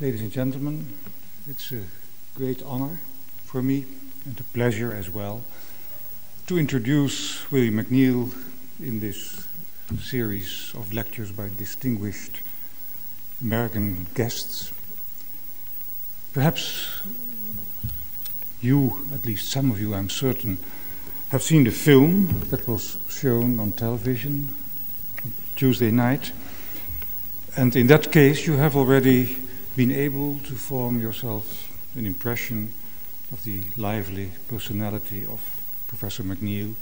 Ladies and gentlemen, it's a great honor for me, and a pleasure as well, to introduce William McNeill in this series of lectures by distinguished American guests. Perhaps you, at least some of you, I'm certain, have seen the film that was shown on television on Tuesday night. And in that case, you have already been able to form yourself an impression of the lively personality of Professor McNeill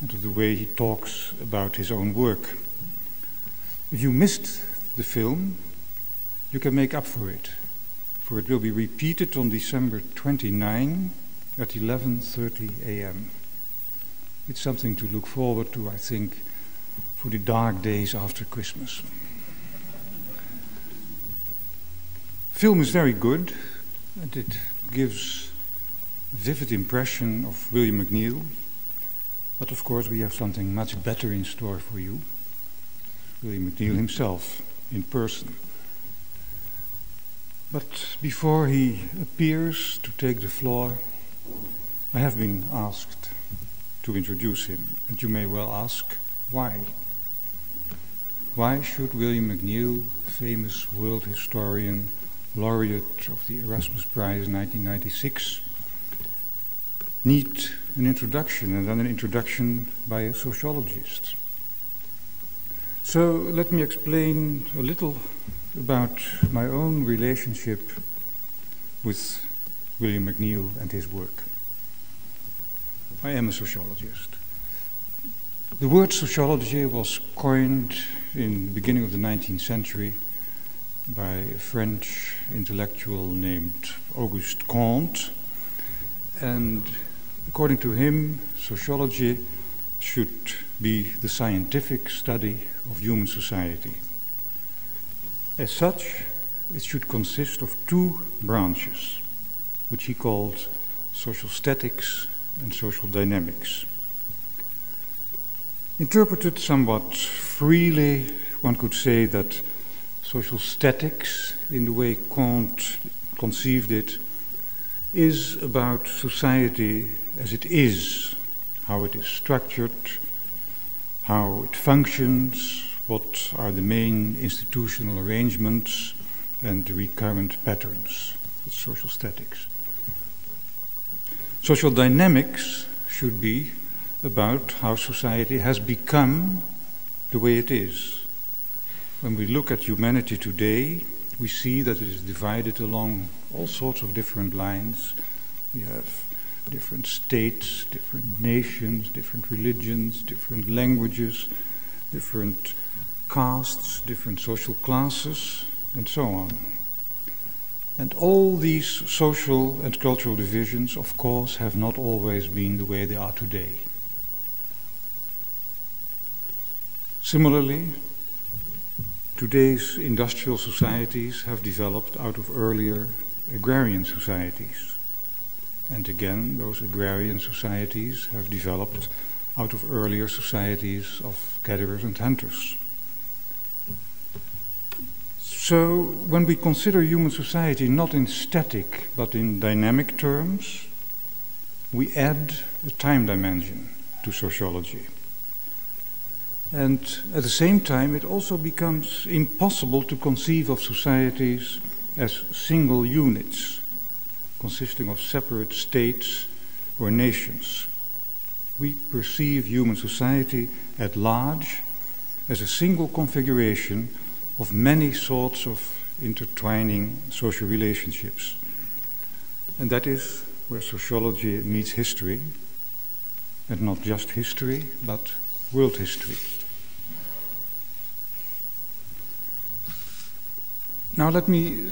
and of the way he talks about his own work. If you missed the film, you can make up for it will be repeated on December 29 at 11:30 a.m. It's something to look forward to, I think, for the dark days after Christmas. Film is very good, and it gives a vivid impression of William McNeill, but of course we have something much better in store for you. William McNeill himself, in person. But before he appears to take the floor, I have been asked to introduce him, and you may well ask, why? Why should William McNeill, famous world historian, laureate of the Erasmus Prize in 1996, need an introduction, and then an introduction by a sociologist? So let me explain a little about my own relationship with William McNeill and his work. I am a sociologist. The word sociology was coined in the beginning of the 19th century by a French intellectual named Auguste Comte, and according to him, sociology should be the scientific study of human society. As such, it should consist of two branches, which he called social statics and social dynamics. Interpreted somewhat freely, one could say that social statics, in the way Comte conceived it, is about society as it is, how it is structured, how it functions, what are the main institutional arrangements and the recurrent patterns. It's social statics. Social dynamics should be about how society has become the way it is. When we look at humanity today, we see that it is divided along all sorts of different lines. We have different states, different nations, different religions, different languages, different castes, different social classes, and so on. And all these social and cultural divisions, of course, have not always been the way they are today. Similarly, today's industrial societies have developed out of earlier agrarian societies. And again, those agrarian societies have developed out of earlier societies of gatherers and hunters. So when we consider human society not in static but in dynamic terms, we add a time dimension to sociology. And at the same time, it also becomes impossible to conceive of societies as single units, consisting of separate states or nations. We perceive human society at large as a single configuration of many sorts of intertwining social relationships. And that is where sociology meets history, and not just history, but world history. Now let me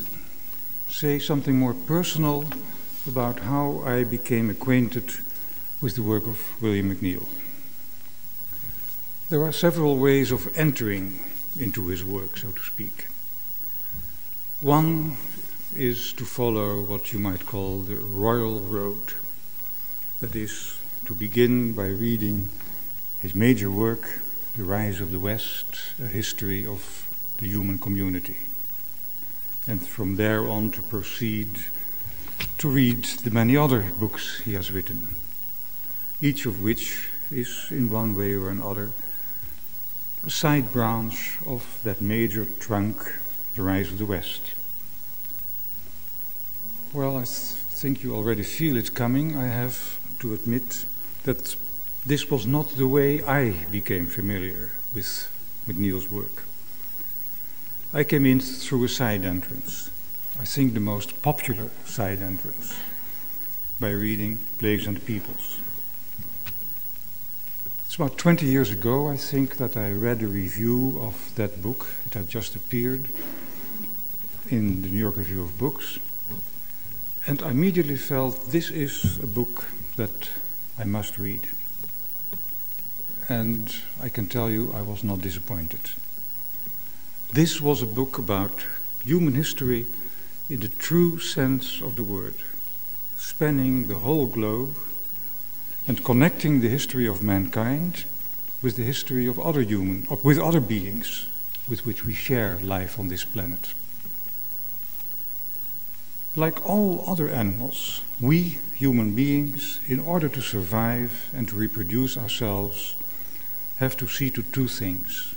say something more personal about how I became acquainted with the work of William McNeill. There are several ways of entering into his work, so to speak. One is to follow what you might call the royal road. That is, to begin by reading his major work, The Rise of the West, A History of the Human Community. and from there on to proceed to read the many other books he has written, each of which is in one way or another a side branch of that major trunk, The Rise of the West. Well, I think you already feel it coming. I have to admit that this was not the way I became familiar with McNeill's work. I came in through a side entrance, I think the most popular side entrance, by reading Plagues and Peoples. It's about 20 years ago, I think, that I read a review of that book. It had just appeared in the New York Review of Books. And I immediately felt, this is a book that I must read. And I can tell you, I was not disappointed. This was a book about human history in the true sense of the word, spanning the whole globe, and connecting the history of mankind with the history of other human, with other beings with which we share life on this planet. Like all other animals, we human beings, in order to survive and to reproduce ourselves, have to see to two things: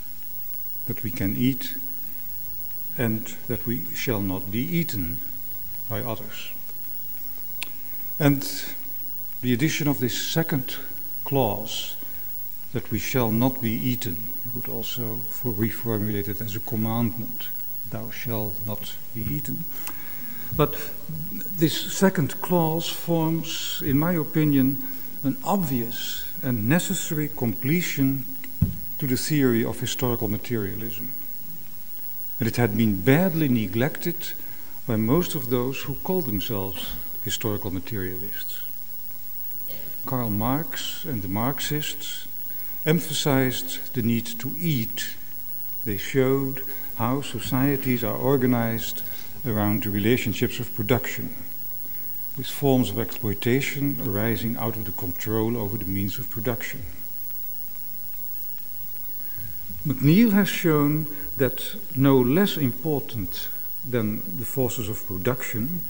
that we can eat and that we shall not be eaten by others. And the addition of this second clause, that we shall not be eaten, you could also reformulate it as a commandment, thou shalt not be eaten. But this second clause forms, in my opinion, an obvious and necessary completion to the theory of historical materialism. And it had been badly neglected by most of those who called themselves historical materialists. Karl Marx and the Marxists emphasized the need to eat. They showed how societies are organized around the relationships of production, with forms of exploitation arising out of the control over the means of production. McNeill has shown that no less important than the forces of production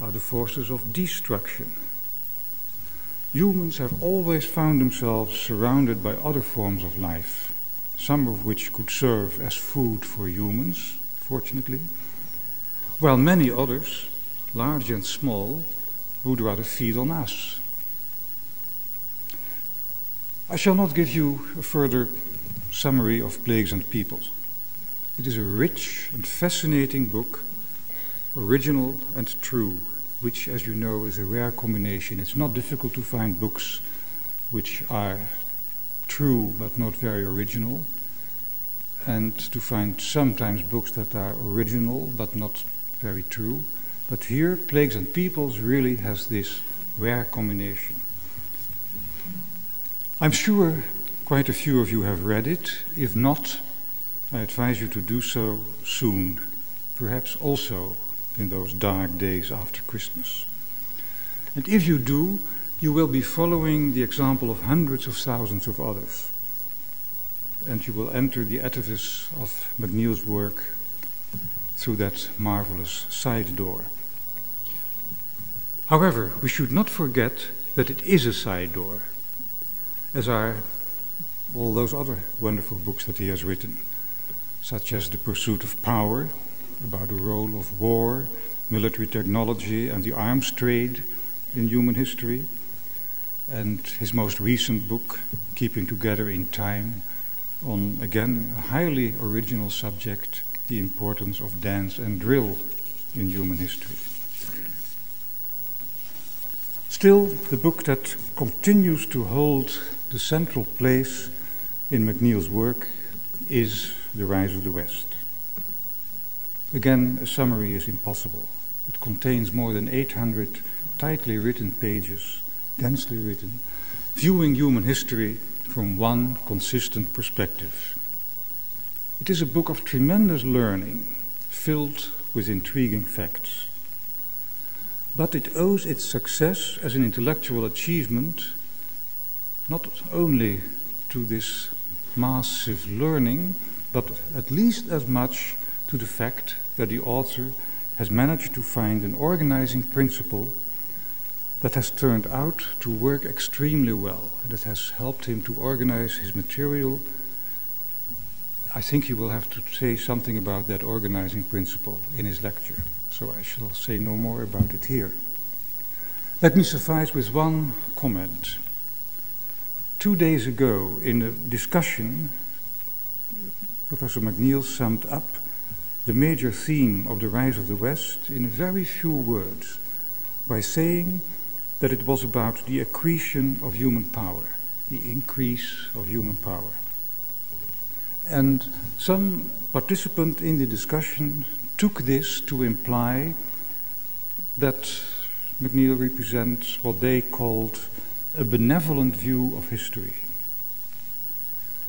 are the forces of destruction. Humans have always found themselves surrounded by other forms of life, some of which could serve as food for humans, fortunately, while many others, large and small, would rather feed on us. I shall not give you a further summary of Plagues and Peoples. It is a rich and fascinating book, original and true, which, as you know, is a rare combination. It's not difficult to find books which are true but not very original, and to find sometimes books that are original but not very true. But here, Plagues and Peoples really has this rare combination. I'm sure quite a few of you have read it. If not, I advise you to do so soon, perhaps also in those dark days after Christmas. And if you do, you will be following the example of hundreds of thousands of others, and you will enter the edifice of McNeill's work through that marvelous side door. However, we should not forget that it is a side door, as are all those other wonderful books that he has written, such as The Pursuit of Power, about the role of war, military technology, and the arms trade in human history, and his most recent book, Keeping Together in Time, on, again, a highly original subject, the importance of dance and drill in human history. Still, the book that continues to hold the central place in McNeill's work is The Rise of the West. Again, a summary is impossible. It contains more than 800 tightly written pages, densely written, viewing human history from one consistent perspective. It is a book of tremendous learning, filled with intriguing facts. But it owes its success as an intellectual achievement not only to this massive learning, but at least as much to the fact that the author has managed to find an organizing principle that has turned out to work extremely well, that has helped him to organize his material. I think he will have to say something about that organizing principle in his lecture, so I shall say no more about it here. Let me suffice with one comment. 2 days ago, in a discussion, Professor McNeill summed up the major theme of The Rise of the West in very few words by saying that it was about the accretion of human power, the increase of human power. And some participant in the discussion took this to imply that McNeill represents what they called a benevolent view of history.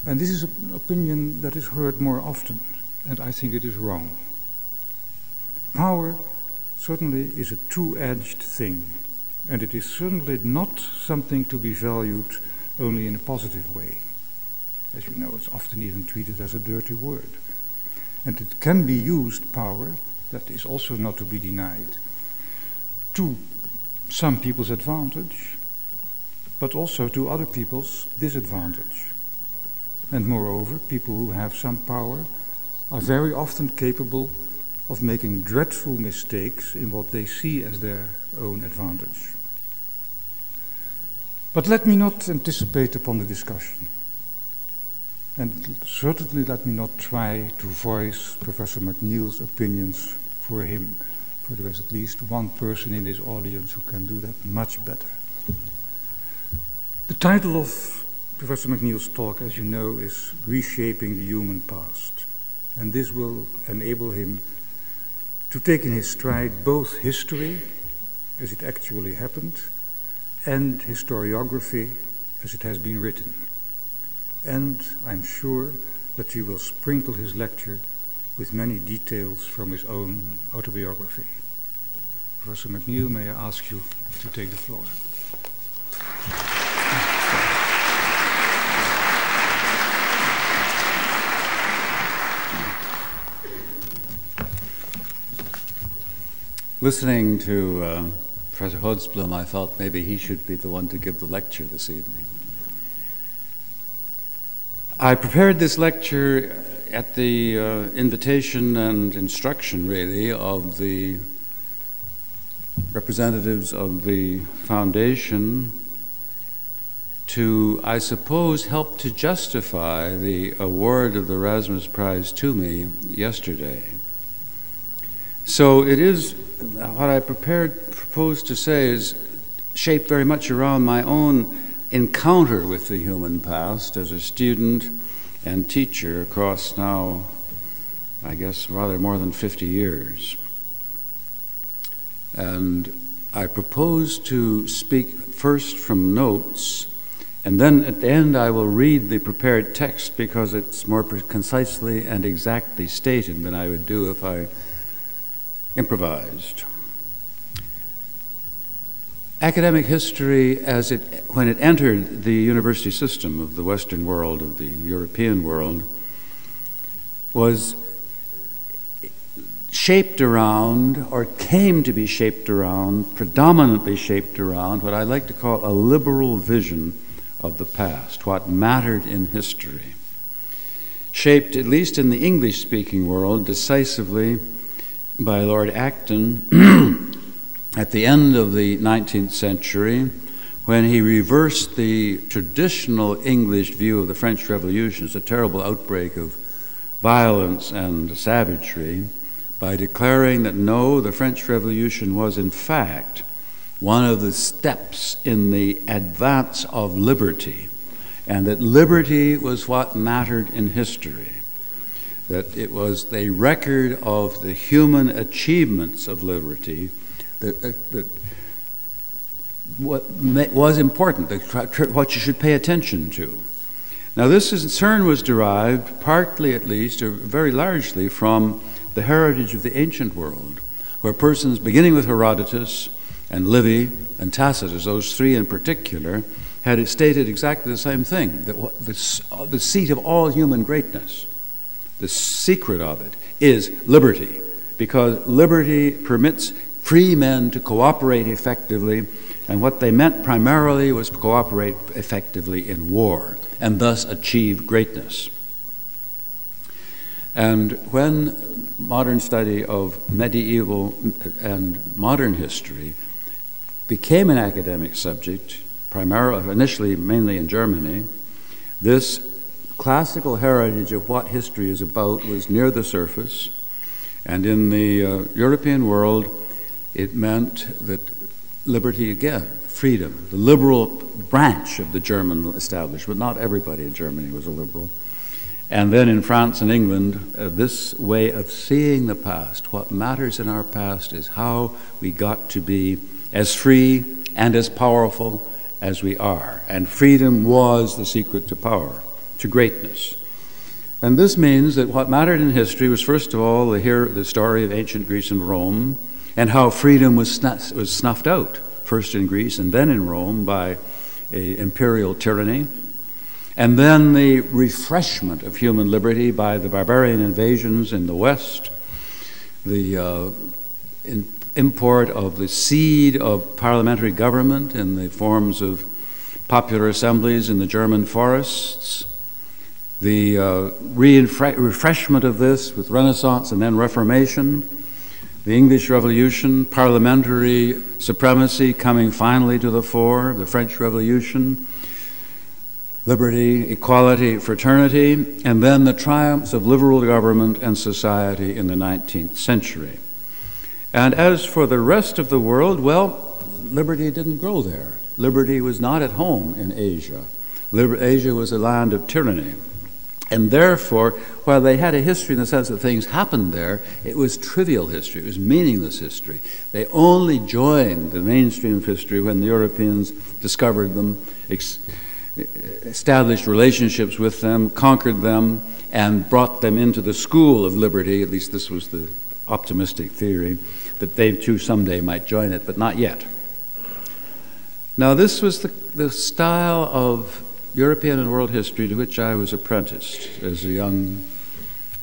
And this is an opinion that is heard more often, and I think it is wrong. Power certainly is a two-edged thing, and it is certainly not something to be valued only in a positive way. As you know, it's often even treated as a dirty word. And it can be used, power, that is also not to be denied, to some people's advantage, but also to other people's disadvantage. And moreover, people who have some power are very often capable of making dreadful mistakes in what they see as their own advantage. But let me not anticipate upon the discussion. And certainly let me not try to voice Professor McNeill's opinions for him, for there is at least one person in this audience who can do that much better. The title of Professor McNeill's talk, as you know, is Reshaping the Human Past, and this will enable him to take in his stride both history, as it actually happened, and historiography, as it has been written. And I'm sure that he will sprinkle his lecture with many details from his own autobiography. Professor McNeill, may I ask you to take the floor? Listening to Professor Hodsblom, I thought maybe he should be the one to give the lecture this evening. I prepared this lecture at the invitation and instruction, really, of the representatives of the foundation to, I suppose, help to justify the award of the Erasmus Prize to me yesterday. So it is, what I proposed to say is shaped very much around my own encounter with the human past as a student and teacher across now, I guess, rather more than 50 years. And I propose to speak first from notes, and then at the end I will read the prepared text because it's more concisely and exactly stated than I would do if I improvised. Academic history, as it, when it entered the university system of the Western world, of the European world, was shaped around, or came to be shaped around, predominantly shaped around, what I like to call a liberal vision of the past, what mattered in history. Shaped, at least in the English-speaking world, decisively by Lord Acton, at the end of the 19th century, when he reversed the traditional English view of the French Revolution as a terrible outbreak of violence and savagery, by declaring that no, the French Revolution was in fact one of the steps in the advance of liberty, and that liberty was what mattered in history, that it was the record of the human achievements of liberty that what was important, what you should pay attention to. Now this concern was derived partly at least, or very largely, from the heritage of the ancient world, where persons beginning with Herodotus and Livy and Tacitus, those three in particular, had stated exactly the same thing, that the seat of all human greatness, the secret of it, is liberty. because liberty permits free men to cooperate effectively, and what they meant primarily was cooperate effectively in war and thus achieve greatness. And when modern study of medieval and modern history became an academic subject, primarily, initially mainly in Germany, this classical heritage of what history is about was near the surface, and in the European world, it meant that liberty again, freedom, the liberal branch of the German establishment, not everybody in Germany was a liberal, and then in France and England, this way of seeing the past, what matters in our past is how we got to be as free and as powerful as we are, and freedom was the secret to power, to greatness. And this means that what mattered in history was, first of all, the story of ancient Greece and Rome, and how freedom was snuffed out, first in Greece and then in Rome by an imperial tyranny, and then the refreshment of human liberty by the barbarian invasions in the West, the import of the seed of parliamentary government in the forms of popular assemblies in the German forests, the refreshment of this with Renaissance and then Reformation, the English Revolution, parliamentary supremacy coming finally to the fore, the French Revolution, liberty, equality, fraternity, and then the triumphs of liberal government and society in the 19th century. And as for the rest of the world, well, liberty didn't grow there. Liberty was not at home in Asia. Asia was a land of tyranny. And therefore, while they had a history in the sense that things happened there, it was trivial history, it was meaningless history. They only joined the mainstream of history when the Europeans discovered them, established relationships with them, conquered them, and brought them into the school of liberty, at least this was the optimistic theory, that they too someday might join it, but not yet. Now this was the style of European and world history to which I was apprenticed as a young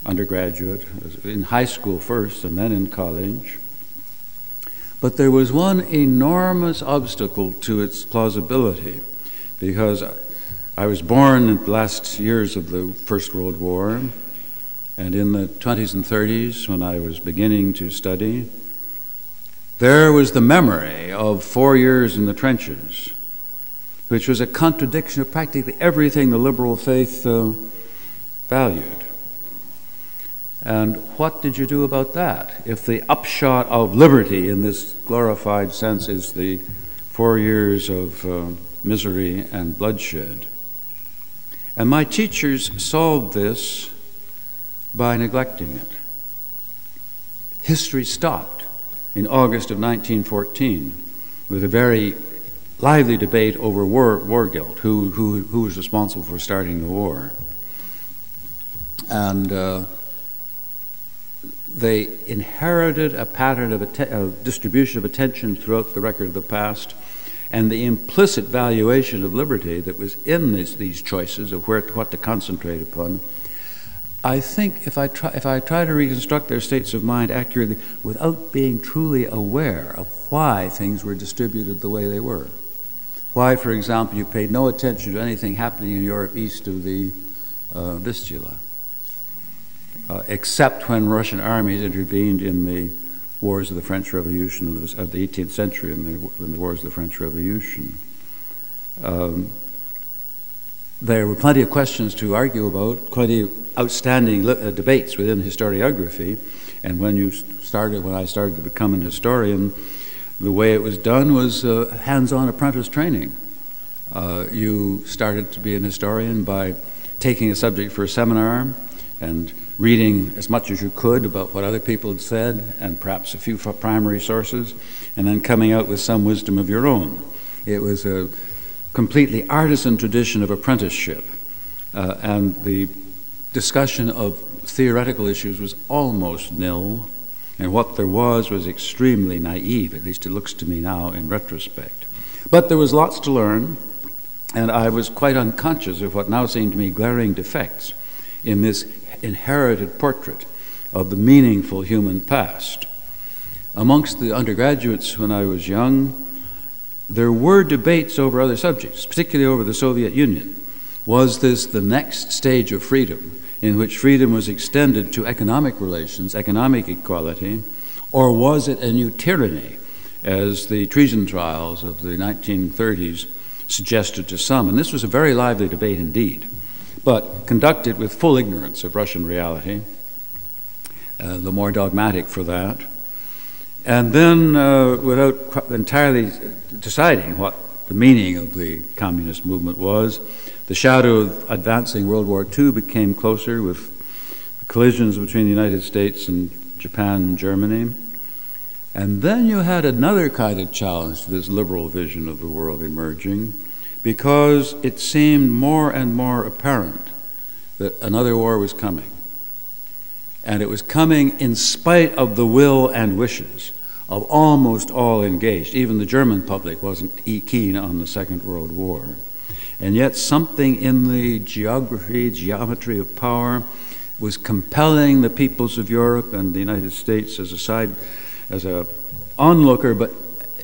undergraduate, in high school first and then in college. But there was one enormous obstacle to its plausibility, because I was born in the last years of the First World War, and in the 20s and 30s when I was beginning to study, there was the memory of 4 years in the trenches, which was a contradiction of practically everything the liberal faith valued. And what did you do about that? If the upshot of liberty in this glorified sense is the 4 years of misery and bloodshed. And my teachers solved this by neglecting it. History stopped in August of 1914 with a very lively debate over war guilt, who was responsible for starting the war. And they inherited a pattern of distribution of attention throughout the record of the past, and the implicit valuation of liberty that was in these choices of what to concentrate upon. I think if I try to reconstruct their states of mind accurately without being truly aware of why things were distributed the way they were, why, for example, you paid no attention to anything happening in Europe east of the Vistula, except when Russian armies intervened in the wars of the French Revolution of the 18th century, in the wars of the French Revolution. There were plenty of questions to argue about, plenty of outstanding debates within historiography, and when I started to become an historian, the way it was done was hands-on apprentice training. You started to be an historian by taking a subject for a seminar and reading as much as you could about what other people had said and perhaps a few primary sources, and then coming out with some wisdom of your own. It was a completely artisan tradition of apprenticeship, and the discussion of theoretical issues was almost nil. And what there was extremely naive, at least it looks to me now in retrospect. But there was lots to learn, and I was quite unconscious of what now seemed to me glaring defects in this inherited portrait of the meaningful human past. Amongst the undergraduates when I was young, there were debates over other subjects, particularly over the Soviet Union. Was this the next stage of freedom, in which freedom was extended to economic relations, economic equality, or was it a new tyranny, as the treason trials of the 1930s suggested to some? And this was a very lively debate indeed, but conducted with full ignorance of Russian reality, the more dogmatic for that. And then, without entirely deciding what the meaning of the communist movement was, the shadow of advancing World War II became closer with the collisions between the United States and Japan and Germany. And then you had another kind of challenge to this liberal vision of the world emerging, because it seemed more and more apparent that another war was coming. And it was coming in spite of the will and wishes of almost all engaged. Even the German public wasn't keen on the Second World War. And yet something in the geometry of power was compelling the peoples of Europe and the United States as a onlooker, but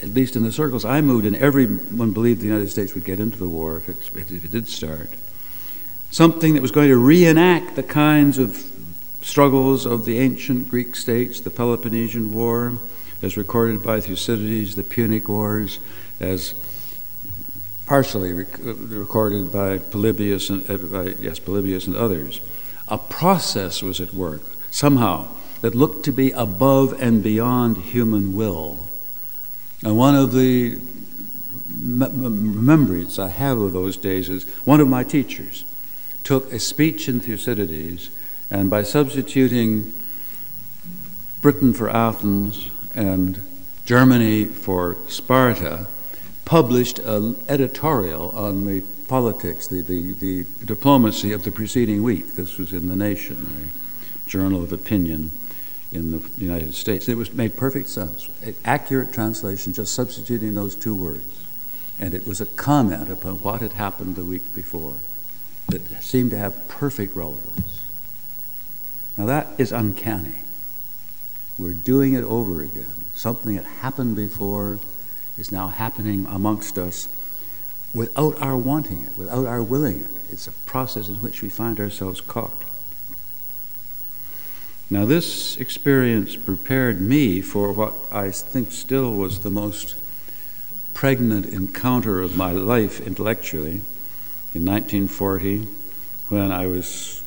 at least in the circles I moved in, everyone believed the United States would get into the war if it did start. Something that was going to reenact the kinds of struggles of the ancient Greek states, the Peloponnesian War, as recorded by Thucydides, the Punic Wars, as partially recorded by Polybius and, Polybius and others. A process was at work, somehow, that looked to be above and beyond human will. And one of the remembrance I have of those days is one of my teachers took a speech in Thucydides, and by substituting Britain for Athens and Germany for Sparta, published an editorial on the politics, the diplomacy of the preceding week. This was in The Nation, a journal of opinion in the United States. It was made perfect sense. An accurate translation, just substituting those two words. And it was a comment upon what had happened the week before that seemed to have perfect relevance. Now that is uncanny. We're doing it over again. Something that happened before is now happening amongst us without our wanting it, without our willing it. It's a process in which we find ourselves caught. Now this experience prepared me for what I think still was the most pregnant encounter of my life intellectually in 1940, when I was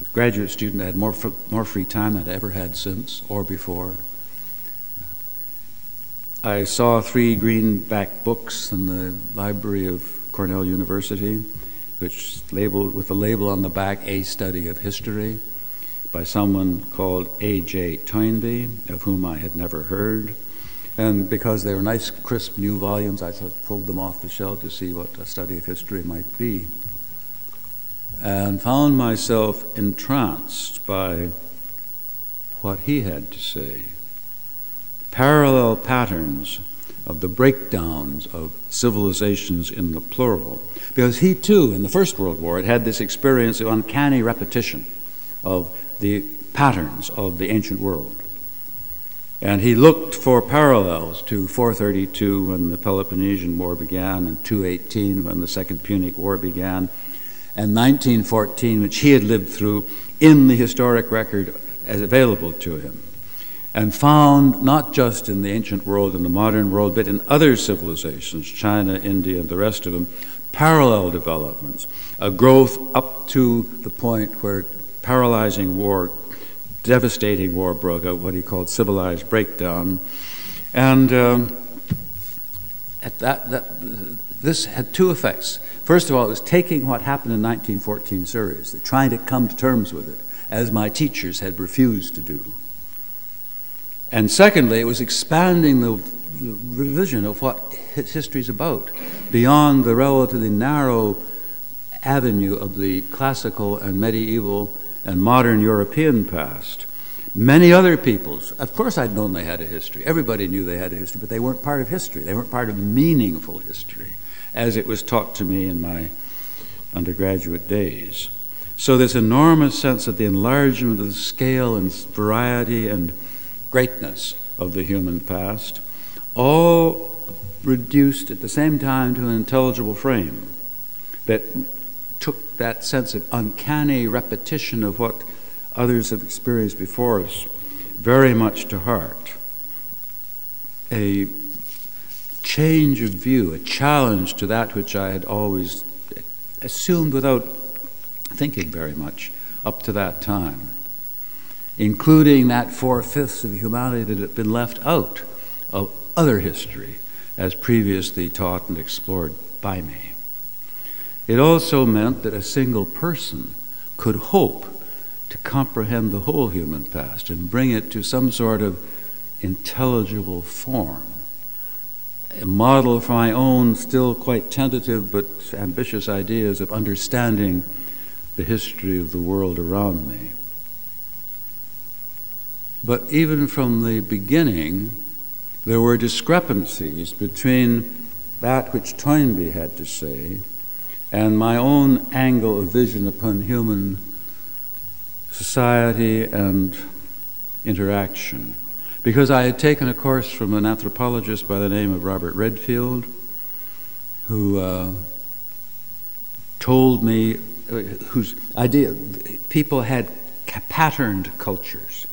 a graduate student. I had more free time than I'd ever had since or before. I saw 3 greenback books in the library of Cornell University, which labeled, with the label on the back, A Study of History, by someone called A.J. Toynbee, of whom I had never heard. And because they were nice, crisp, new volumes, I pulled them off the shelf to see what A Study of History might be, and found myself entranced by what he had to say. Parallel patterns of the breakdowns of civilizations in the plural. Because he too, in the First World War, had had this experience of uncanny repetition of the patterns of the ancient world. And he looked for parallels to 432 when the Peloponnesian War began, and 218 when the Second Punic War began, and 1914, which he had lived through, in the historic record as available to him. And found not just in the ancient world and the modern world, but in other civilizations, China, India, and the rest of them, parallel developments, a growth up to the point where paralyzing war, devastating war broke out, what he called civilized breakdown. And this had 2 effects. First of all, it was taking what happened in 1914 seriously, trying to come to terms with it, as my teachers had refused to do. And secondly, it was expanding the vision of what history's about beyond the relatively narrow avenue of the classical and medieval and modern European past. Many other peoples, of course I'd known they had a history. Everybody knew they had a history, but they weren't part of history. They weren't part of meaningful history as it was taught to me in my undergraduate days. So this enormous sense of the enlargement of the scale and variety and greatness of the human past, all reduced at the same time to an intelligible frame that took that sense of uncanny repetition of what others have experienced before us very much to heart. A change of view, a challenge to that which I had always assumed without thinking very much up to that time, including that 4/5 of humanity that had been left out of other history as previously taught and explored by me. It also meant that a single person could hope to comprehend the whole human past and bring it to some sort of intelligible form. A model for my own still quite tentative but ambitious ideas of understanding the history of the world around me. But even from the beginning, there were discrepancies between that which Toynbee had to say and my own angle of vision upon human society and interaction. Because I had taken a course from an anthropologist by the name of Robert Redfield, who told me whose idea people had patterned cultures,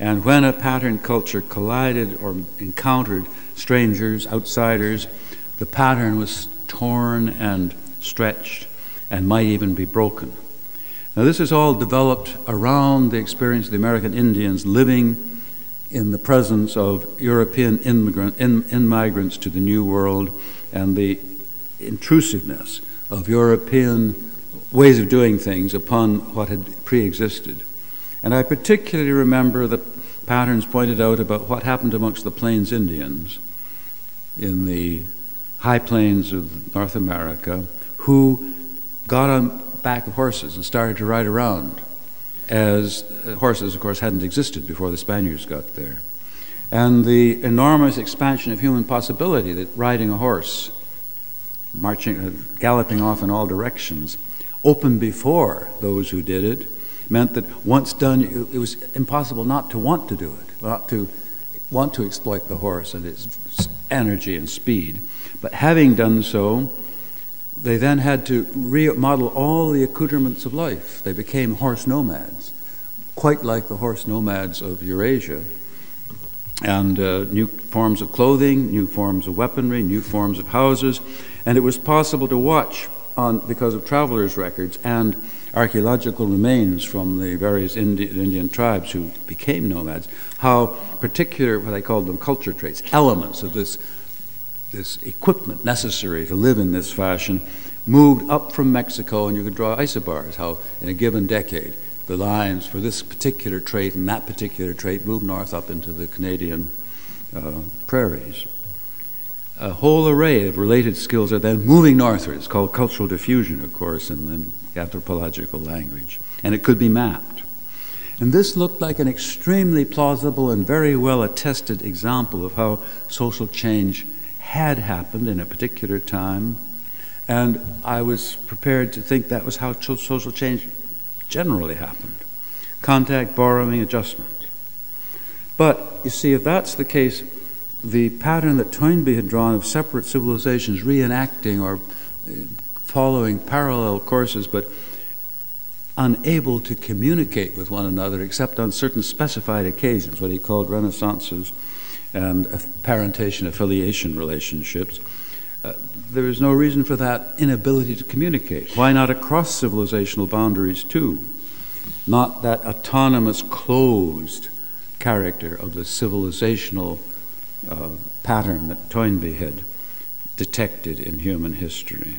and when a patterned culture collided or encountered strangers, outsiders, the pattern was torn and stretched and might even be broken. Now this is all developed around the experience of the American Indians living in the presence of European immigrants to the New World and the intrusiveness of European ways of doing things upon what had pre-existed. And I particularly remember the patterns pointed out about what happened amongst the Plains Indians in the high plains of North America, who got on back of horses and started to ride around, as horses, of course, hadn't existed before the Spaniards got there. And the enormous expansion of human possibility that riding a horse, marching, galloping off in all directions, open before those who did it, meant that once done, it was impossible not to want to do it, not to want to exploit the horse and its energy and speed. But having done so, they then had to remodel all the accoutrements of life. They became horse nomads, quite like the horse nomads of Eurasia. And new forms of clothing, new forms of weaponry, new forms of houses. And it was possible to watch because of travelers' records and archaeological remains from the various Indian tribes who became nomads, how particular, what I called them culture traits, elements of this equipment necessary to live in this fashion, moved up from Mexico, and you could draw isobars, how in a given decade the lines for this particular trait and that particular trait moved north up into the Canadian prairies. A whole array of related skills are then moving northward. It's called cultural diffusion, of course, in the anthropological language. And it could be mapped. And this looked like an extremely plausible and very well attested example of how social change had happened in a particular time. And I was prepared to think that was how social change generally happened. Contact, borrowing, adjustment. But you see, if that's the case, the pattern that Toynbee had drawn of separate civilizations reenacting or following parallel courses but unable to communicate with one another except on certain specified occasions, what he called renaissances and parentation affiliation relationships, there is no reason for that inability to communicate. Why not across civilizational boundaries too? Not that autonomous, closed character of the civilizational pattern that Toynbee had detected in human history.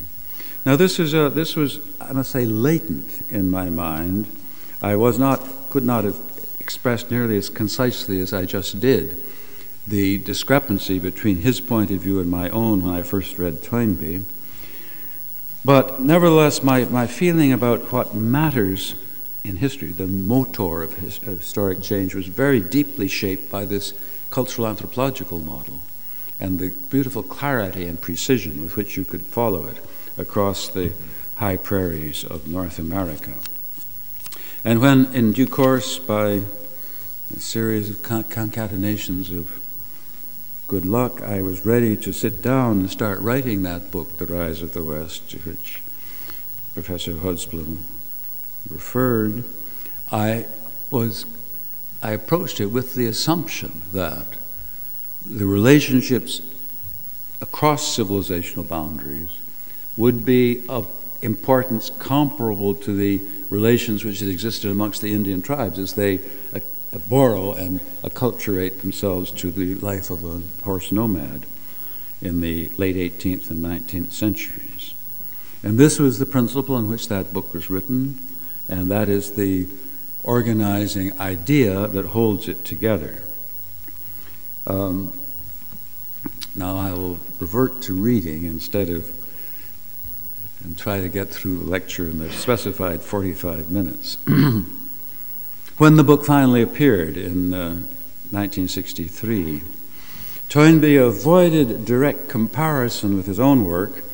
Now this was, I must say, latent in my mind. I could not have expressed nearly as concisely as I just did the discrepancy between his point of view and my own when I first read Toynbee. But nevertheless, my feeling about what matters in history, the motor of historic change, was very deeply shaped by this cultural anthropological model and the beautiful clarity and precision with which you could follow it across the high prairies of North America. And when, in due course, by a series of concatenations of good luck, I was ready to sit down and start writing that book, The Rise of the West, to which Professor Hodsblom referred, I approached it with the assumption that the relationships across civilizational boundaries would be of importance comparable to the relations which had existed amongst the Indian tribes as they borrow and acculturate themselves to the life of a horse nomad in the late 18th and 19th centuries. And this was the principle on which that book was written, and that is the organizing idea that holds it together. Now I will revert to reading instead of, and try to get through the lecture in the specified 45 minutes. When the book finally appeared in 1963, Toynbee avoided direct comparison with his own work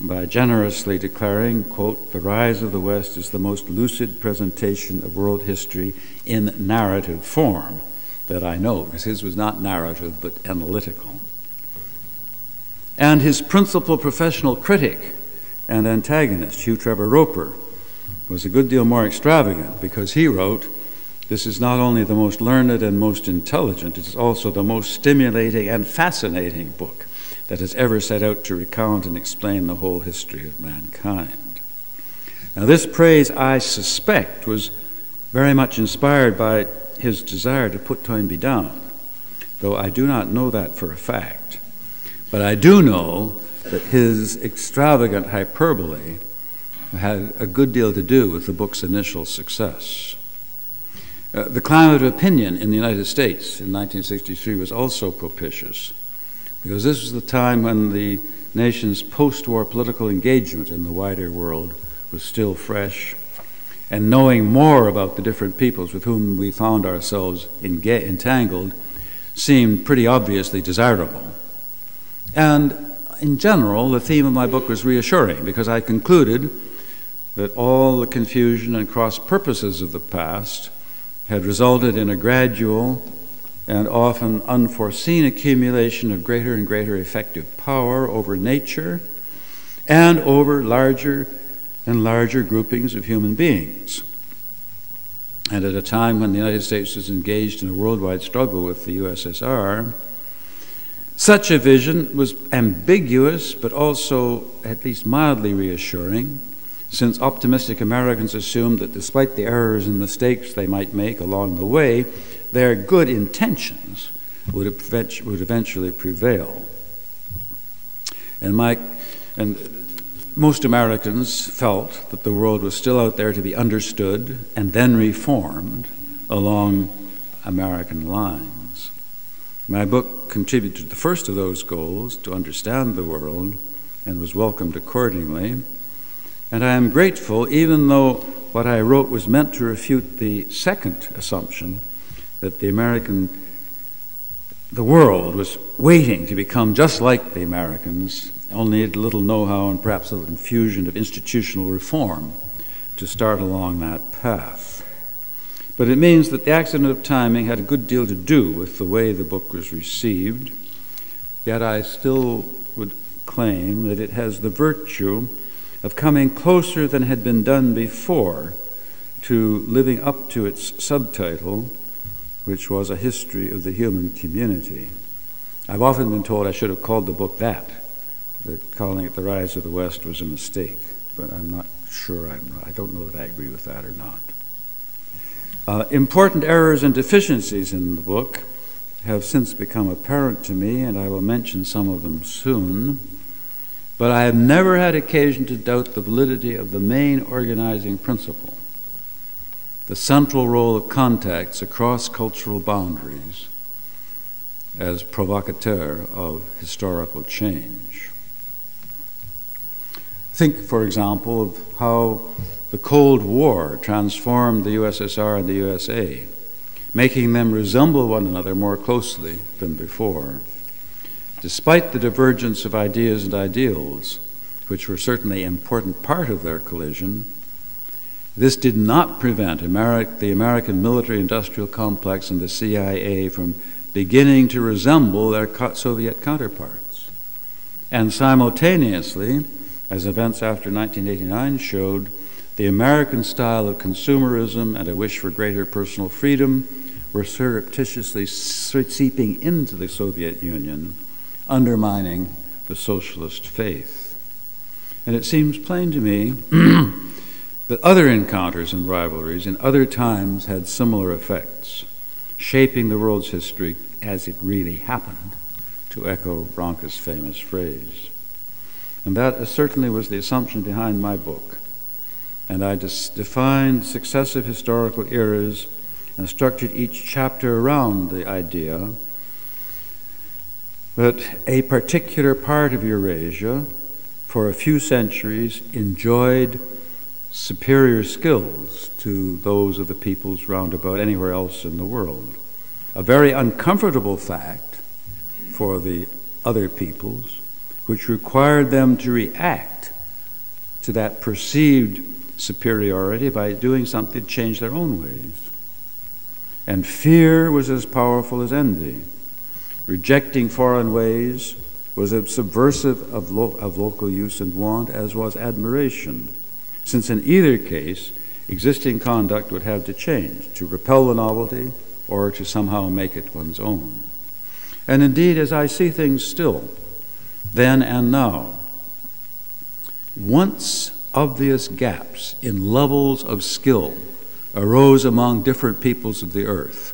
by generously declaring, quote, "The Rise of the West is the most lucid presentation of world history in narrative form that I know," because his was not narrative but analytical. And his principal professional critic and antagonist, Hugh Trevor Roper, was a good deal more extravagant, because he wrote, "This is not only the most learned and most intelligent, it is also the most stimulating and fascinating book that has ever set out to recount and explain the whole history of mankind." Now, this praise, I suspect, was very much inspired by his desire to put Toynbee down, though I do not know that for a fact. But I do know that his extravagant hyperbole had a good deal to do with the book's initial success. The climate of opinion in the United States in 1963 was also propitious, because this was the time when the nation's post-war political engagement in the wider world was still fresh, and knowing more about the different peoples with whom we found ourselves entangled seemed pretty obviously desirable. And in general, the theme of my book was reassuring, because I concluded that all the confusion and cross-purposes of the past had resulted in a gradual and often unforeseen accumulation of greater and greater effective power over nature and over larger and larger groupings of human beings. And at a time when the United States was engaged in a worldwide struggle with the USSR, such a vision was ambiguous, but also at least mildly reassuring, since optimistic Americans assumed that despite the errors and mistakes they might make along the way, their good intentions would eventually prevail. And most Americans felt that the world was still out there to be understood and then reformed along American lines. My book contributed to the first of those goals, to understand the world, and was welcomed accordingly. And I am grateful, even though what I wrote was meant to refute the second assumption, that the world was waiting to become just like the Americans, only a little know-how and perhaps a little infusion of institutional reform to start along that path. But it means that the accident of timing had a good deal to do with the way the book was received, yet I still would claim that it has the virtue of coming closer than had been done before to living up to its subtitle, which was A History of the Human Community. I've often been told I should have called the book that calling it The Rise of the West was a mistake, but I'm not sure, I don't know that I agree with that or not. Important errors and deficiencies in the book have since become apparent to me, and I will mention some of them soon, but I have never had occasion to doubt the validity of the main organizing principle, the central role of contacts across cultural boundaries as provocateur of historical change. Think, for example, of how the Cold War transformed the USSR and the USA, making them resemble one another more closely than before, despite the divergence of ideas and ideals, which were certainly an important part of their collision, This did not prevent the American military-industrial complex and the CIA from beginning to resemble their Soviet counterparts. And simultaneously, as events after 1989 showed, the American style of consumerism and a wish for greater personal freedom were surreptitiously seeping into the Soviet Union, undermining the socialist faith. And it seems plain to me that other encounters and rivalries in other times had similar effects, shaping the world's history as it really happened, to echo Ronca's famous phrase. And that certainly was the assumption behind my book. And I defined successive historical eras and structured each chapter around the idea that a particular part of Eurasia, for a few centuries, enjoyed superior skills to those of the peoples round about anywhere else in the world. A very uncomfortable fact for the other peoples, which required them to react to that perceived superiority by doing something to change their own ways. And fear was as powerful as envy. Rejecting foreign ways was as subversive of local use and want as was admiration, since in either case, existing conduct would have to change, to repel the novelty or to somehow make it one's own. And indeed, as I see things still, then and now, once obvious gaps in levels of skill arose among different peoples of the earth,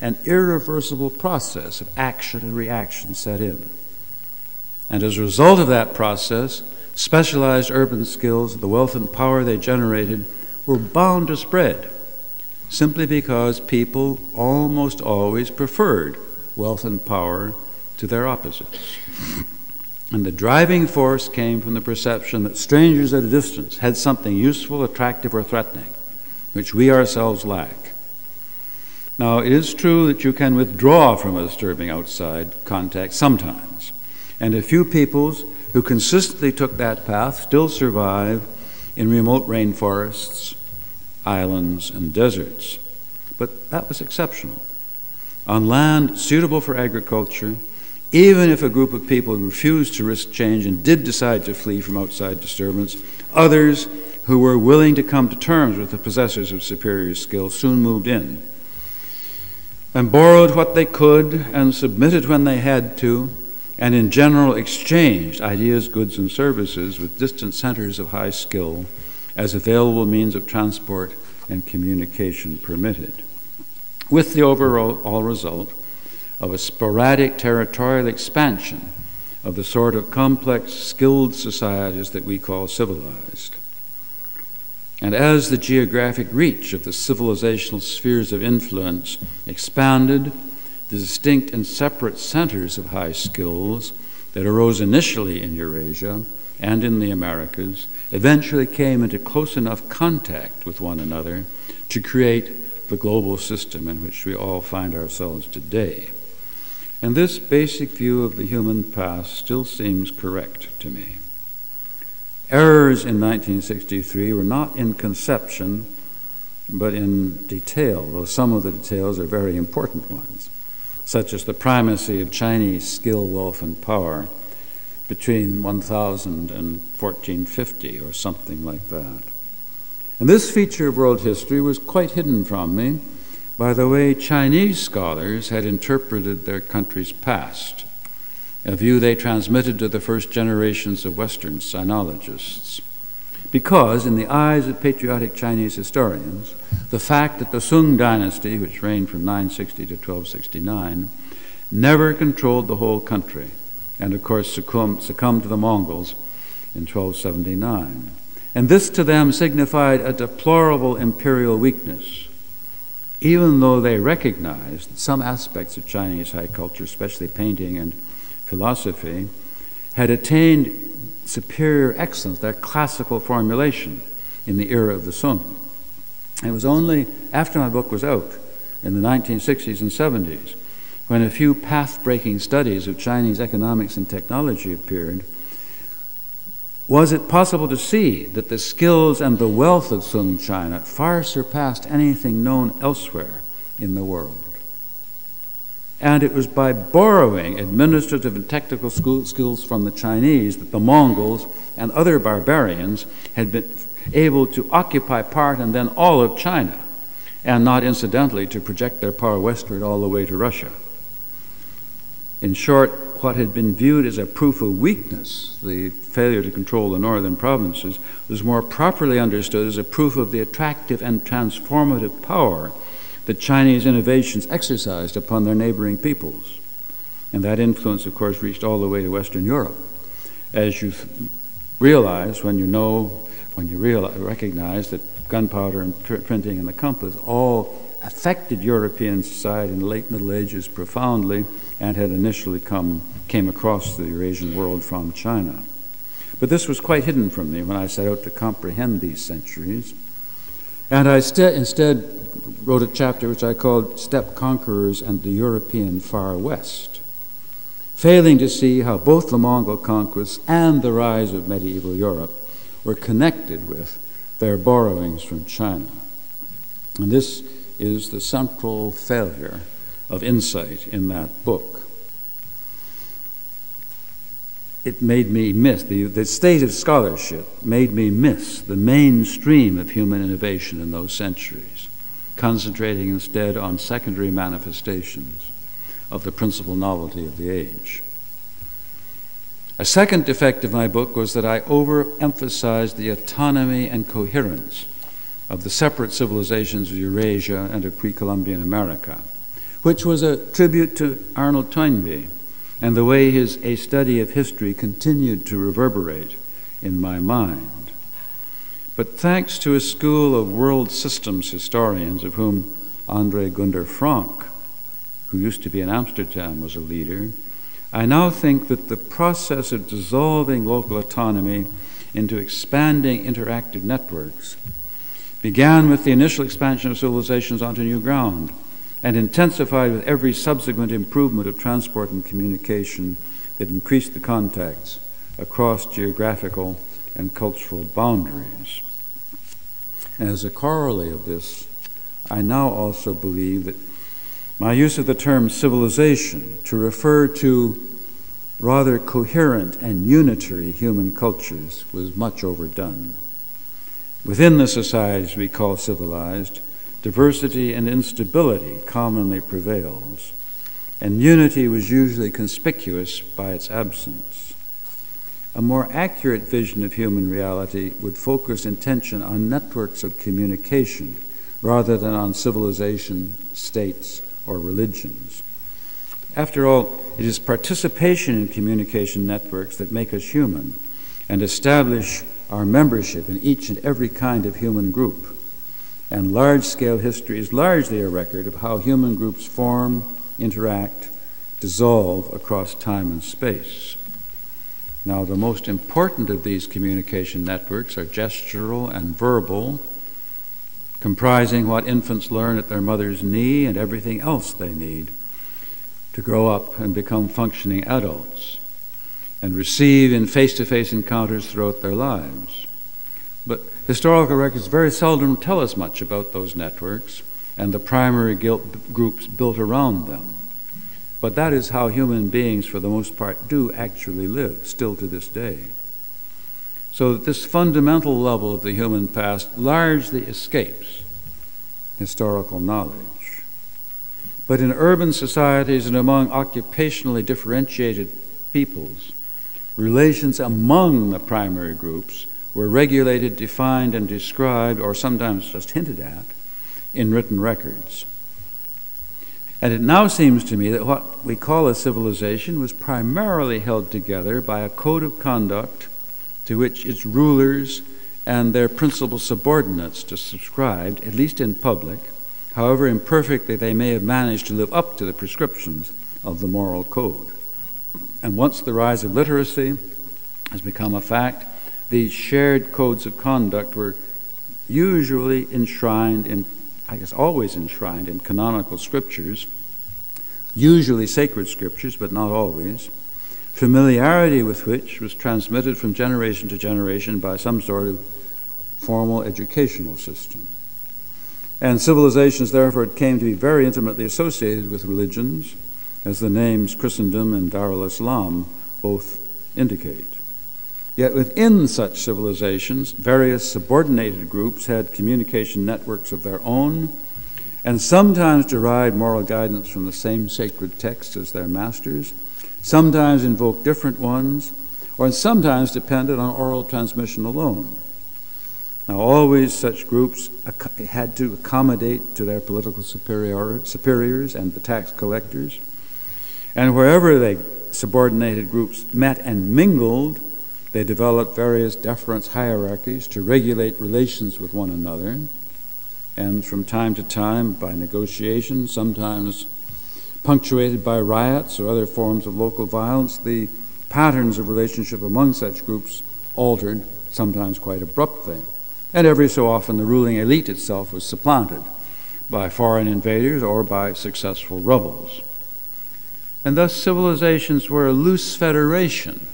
an irreversible process of action and reaction set in. And as a result of that process, specialized urban skills, the wealth and power they generated, were bound to spread, simply because people almost always preferred wealth and power to their opposites. And the driving force came from the perception that strangers at a distance had something useful, attractive, or threatening, which we ourselves lack. Now, it is true that you can withdraw from a disturbing outside contact sometimes, and a few peoples who consistently took that path still survive in remote rainforests, islands, and deserts. But that was exceptional. On land suitable for agriculture, even if a group of people refused to risk change and did decide to flee from outside disturbance, others who were willing to come to terms with the possessors of superior skill soon moved in and borrowed what they could and submitted when they had to, and in general exchanged ideas, goods, and services with distant centers of high skill as available means of transport and communication permitted, with the overall result of a sporadic territorial expansion of the sort of complex, skilled societies that we call civilized. And as the geographic reach of the civilizational spheres of influence expanded, the distinct and separate centers of high skills that arose initially in Eurasia and in the Americas eventually came into close enough contact with one another to create the global system in which we all find ourselves today. And this basic view of the human past still seems correct to me. Errors in 1963 were not in conception, but in detail, though some of the details are very important ones, such as the primacy of Chinese skill, wealth, and power between 1000 and 1450, or something like that. And this feature of world history was quite hidden from me by the way Chinese scholars had interpreted their country's past, a view they transmitted to the first generations of Western sinologists. Because, in the eyes of patriotic Chinese historians, the fact that the Sung dynasty, which reigned from 960 to 1269, never controlled the whole country, and of course succumbed to the Mongols in 1279. And this to them signified a deplorable imperial weakness, even though they recognized that some aspects of Chinese high culture, especially painting and philosophy, had attained superior excellence, their classical formulation, in the era of the Sung. It was only after my book was out, in the 1960s and 70s, when a few path-breaking studies of Chinese economics and technology appeared, was it possible to see that the skills and the wealth of Sun China far surpassed anything known elsewhere in the world. And it was by borrowing administrative and technical skills from the Chinese that the Mongols and other barbarians had been able to occupy part and then all of China, and not incidentally to project their power westward all the way to Russia. In short, what had been viewed as a proof of weakness, the failure to control the northern provinces, was more properly understood as a proof of the attractive and transformative power that Chinese innovations exercised upon their neighboring peoples. And that influence, of course, reached all the way to Western Europe, as you realize when you recognize that gunpowder and printing and the compass all affected European society in the late Middle Ages profoundly and had initially came across the Eurasian world from China. But this was quite hidden from me when I set out to comprehend these centuries. And I instead wrote a chapter which I called Steppe Conquerors and the European Far West, failing to see how both the Mongol conquests and the rise of medieval Europe were connected with their borrowings from China. And this is the central failure of insight in that book. It made me miss, the state of scholarship made me miss the mainstream of human innovation in those centuries, concentrating instead on secondary manifestations of the principal novelty of the age. A second defect of my book was that I overemphasized the autonomy and coherence of the separate civilizations of Eurasia and of pre-Columbian America, which was a tribute to Arnold Toynbee and the way his A Study of History continued to reverberate in my mind. But thanks to a school of world systems historians, of whom André Gunder Franck, who used to be in Amsterdam, was a leader, I now think that the process of dissolving local autonomy into expanding interactive networks began with the initial expansion of civilizations onto new ground, and intensified with every subsequent improvement of transport and communication that increased the contacts across geographical and cultural boundaries. And as a corollary of this, I now also believe that my use of the term civilization to refer to rather coherent and unitary human cultures was much overdone. Within the societies we call civilized, diversity and instability commonly prevails, and unity was usually conspicuous by its absence. A more accurate vision of human reality would focus attention on networks of communication rather than on civilization, states, or religions. After all, it is participation in communication networks that make us human and establish our membership in each and every kind of human group. And large-scale history is largely a record of how human groups form, interact, dissolve across time and space. Now, the most important of these communication networks are gestural and verbal, comprising what infants learn at their mother's knee and everything else they need to grow up and become functioning adults, and receive in face-to-face encounters throughout their lives. But historical records very seldom tell us much about those networks and the primary groups built around them. But that is how human beings, for the most part, do actually live, still to this day. So that this fundamental level of the human past largely escapes historical knowledge. But in urban societies and among occupationally differentiated peoples, relations among the primary groups were regulated, defined, and described, or sometimes just hinted at, in written records. And it now seems to me that what we call a civilization was primarily held together by a code of conduct to which its rulers and their principal subordinates subscribed, at least in public, however imperfectly they may have managed to live up to the prescriptions of the moral code. And once the rise of literacy has become a fact, these shared codes of conduct were usually enshrined in, I guess always enshrined in canonical scriptures, usually sacred scriptures, but not always, familiarity with which was transmitted from generation to generation by some sort of formal educational system. And civilizations, therefore, came to be very intimately associated with religions, as the names Christendom and Darul Islam both indicate. Yet within such civilizations, various subordinated groups had communication networks of their own, and sometimes derived moral guidance from the same sacred texts as their masters, sometimes invoked different ones, or sometimes depended on oral transmission alone. Now, always such groups had to accommodate to their political superiors and the tax collectors. And wherever they subordinated groups met and mingled, they developed various deference hierarchies to regulate relations with one another. And from time to time, by negotiation, sometimes punctuated by riots or other forms of local violence, the patterns of relationship among such groups altered, sometimes quite abruptly. And every so often, the ruling elite itself was supplanted by foreign invaders or by successful rebels. And thus, civilizations were a loose federation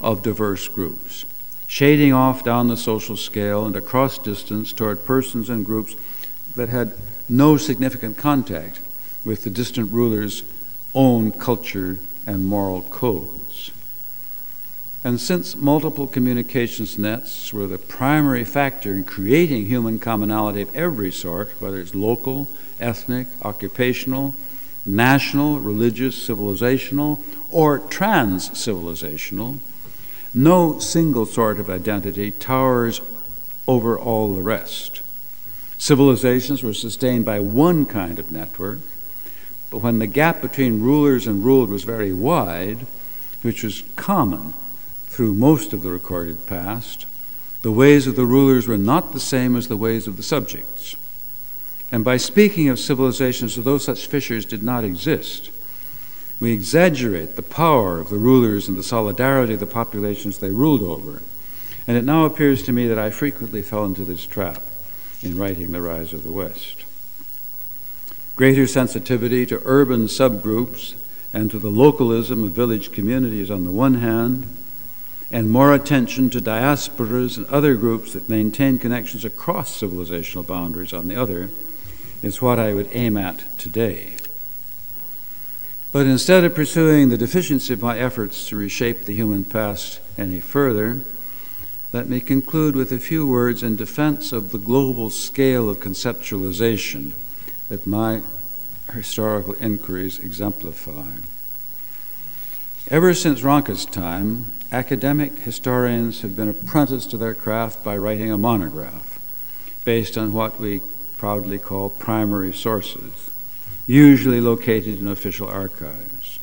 of diverse groups, shading off down the social scale and across distance toward persons and groups that had no significant contact with the distant ruler's own culture and moral codes. And since multiple communications nets were the primary factor in creating human commonality of every sort, whether it's local, ethnic, occupational, national, religious, civilizational, or trans-civilizational, no single sort of identity towers over all the rest. Civilizations were sustained by one kind of network, but when the gap between rulers and ruled was very wide, which was common through most of the recorded past, the ways of the rulers were not the same as the ways of the subjects. And by speaking of civilizations as though such fissures did not exist, we exaggerate the power of the rulers and the solidarity of the populations they ruled over. And it now appears to me that I frequently fell into this trap in writing The Rise of the West. Greater sensitivity to urban subgroups and to the localism of village communities on the one hand, and more attention to diasporas and other groups that maintain connections across civilizational boundaries on the other, is what I would aim at today. But instead of pursuing the deficiency of my efforts to reshape the human past any further, let me conclude with a few words in defense of the global scale of conceptualization that my historical inquiries exemplify. Ever since Ranke's time, academic historians have been apprenticed to their craft by writing a monograph based on what we proudly call primary sources, usually located in official archives.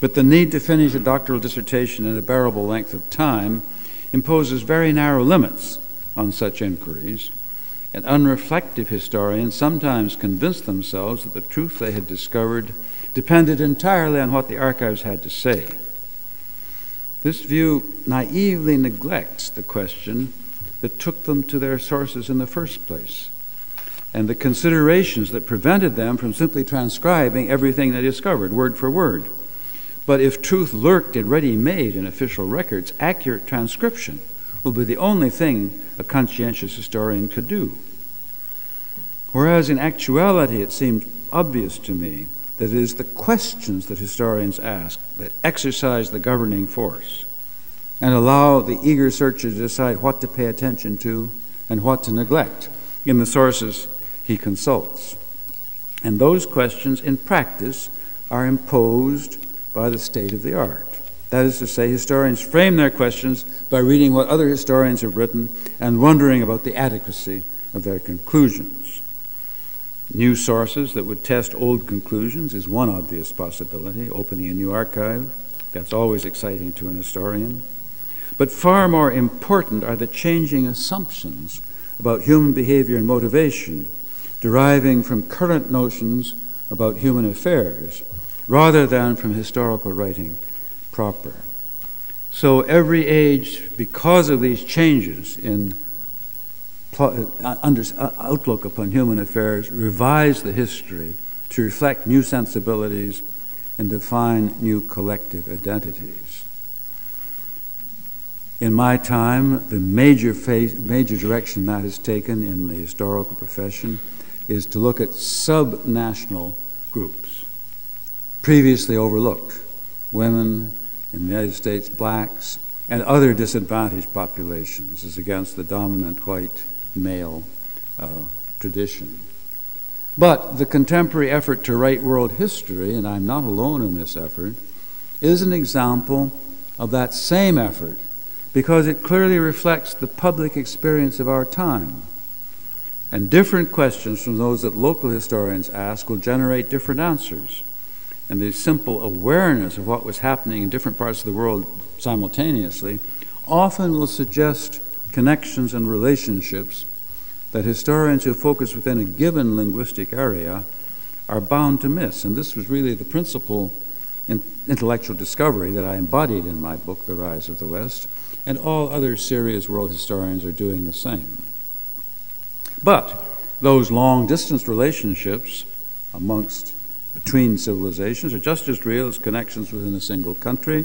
But the need to finish a doctoral dissertation in a bearable length of time imposes very narrow limits on such inquiries, and unreflective historians sometimes convince themselves that the truth they had discovered depended entirely on what the archives had to say. This view naively neglects the question that took them to their sources in the first place, and the considerations that prevented them from simply transcribing everything they discovered, word for word. But if truth lurked and ready-made in official records, accurate transcription will be the only thing a conscientious historian could do. Whereas in actuality, it seems obvious to me that it is the questions that historians ask that exercise the governing force and allow the eager searcher to decide what to pay attention to and what to neglect in the sources he consults. And those questions, in practice, are imposed by the state of the art. That is to say, historians frame their questions by reading what other historians have written and wondering about the adequacy of their conclusions. New sources that would test old conclusions is one obvious possibility, opening a new archive. That's always exciting to an historian. But far more important are the changing assumptions about human behavior and motivation deriving from current notions about human affairs rather than from historical writing proper. So every age, because of these changes in outlook upon human affairs, revised the history to reflect new sensibilities and define new collective identities. In my time, the major direction that has taken in the historical profession is to look at subnational groups, previously overlooked, women in the United States, blacks, and other disadvantaged populations, as against the dominant white male tradition. But the contemporary effort to write world history, and I'm not alone in this effort, is an example of that same effort, because it clearly reflects the public experience of our time. And different questions from those that local historians ask will generate different answers. And the simple awareness of what was happening in different parts of the world simultaneously often will suggest connections and relationships that historians who focus within a given linguistic area are bound to miss. And this was really the principal intellectual discovery that I embodied in my book, The Rise of the West, and all other serious world historians are doing the same. But those long-distance relationships between civilizations are just as real as connections within a single country,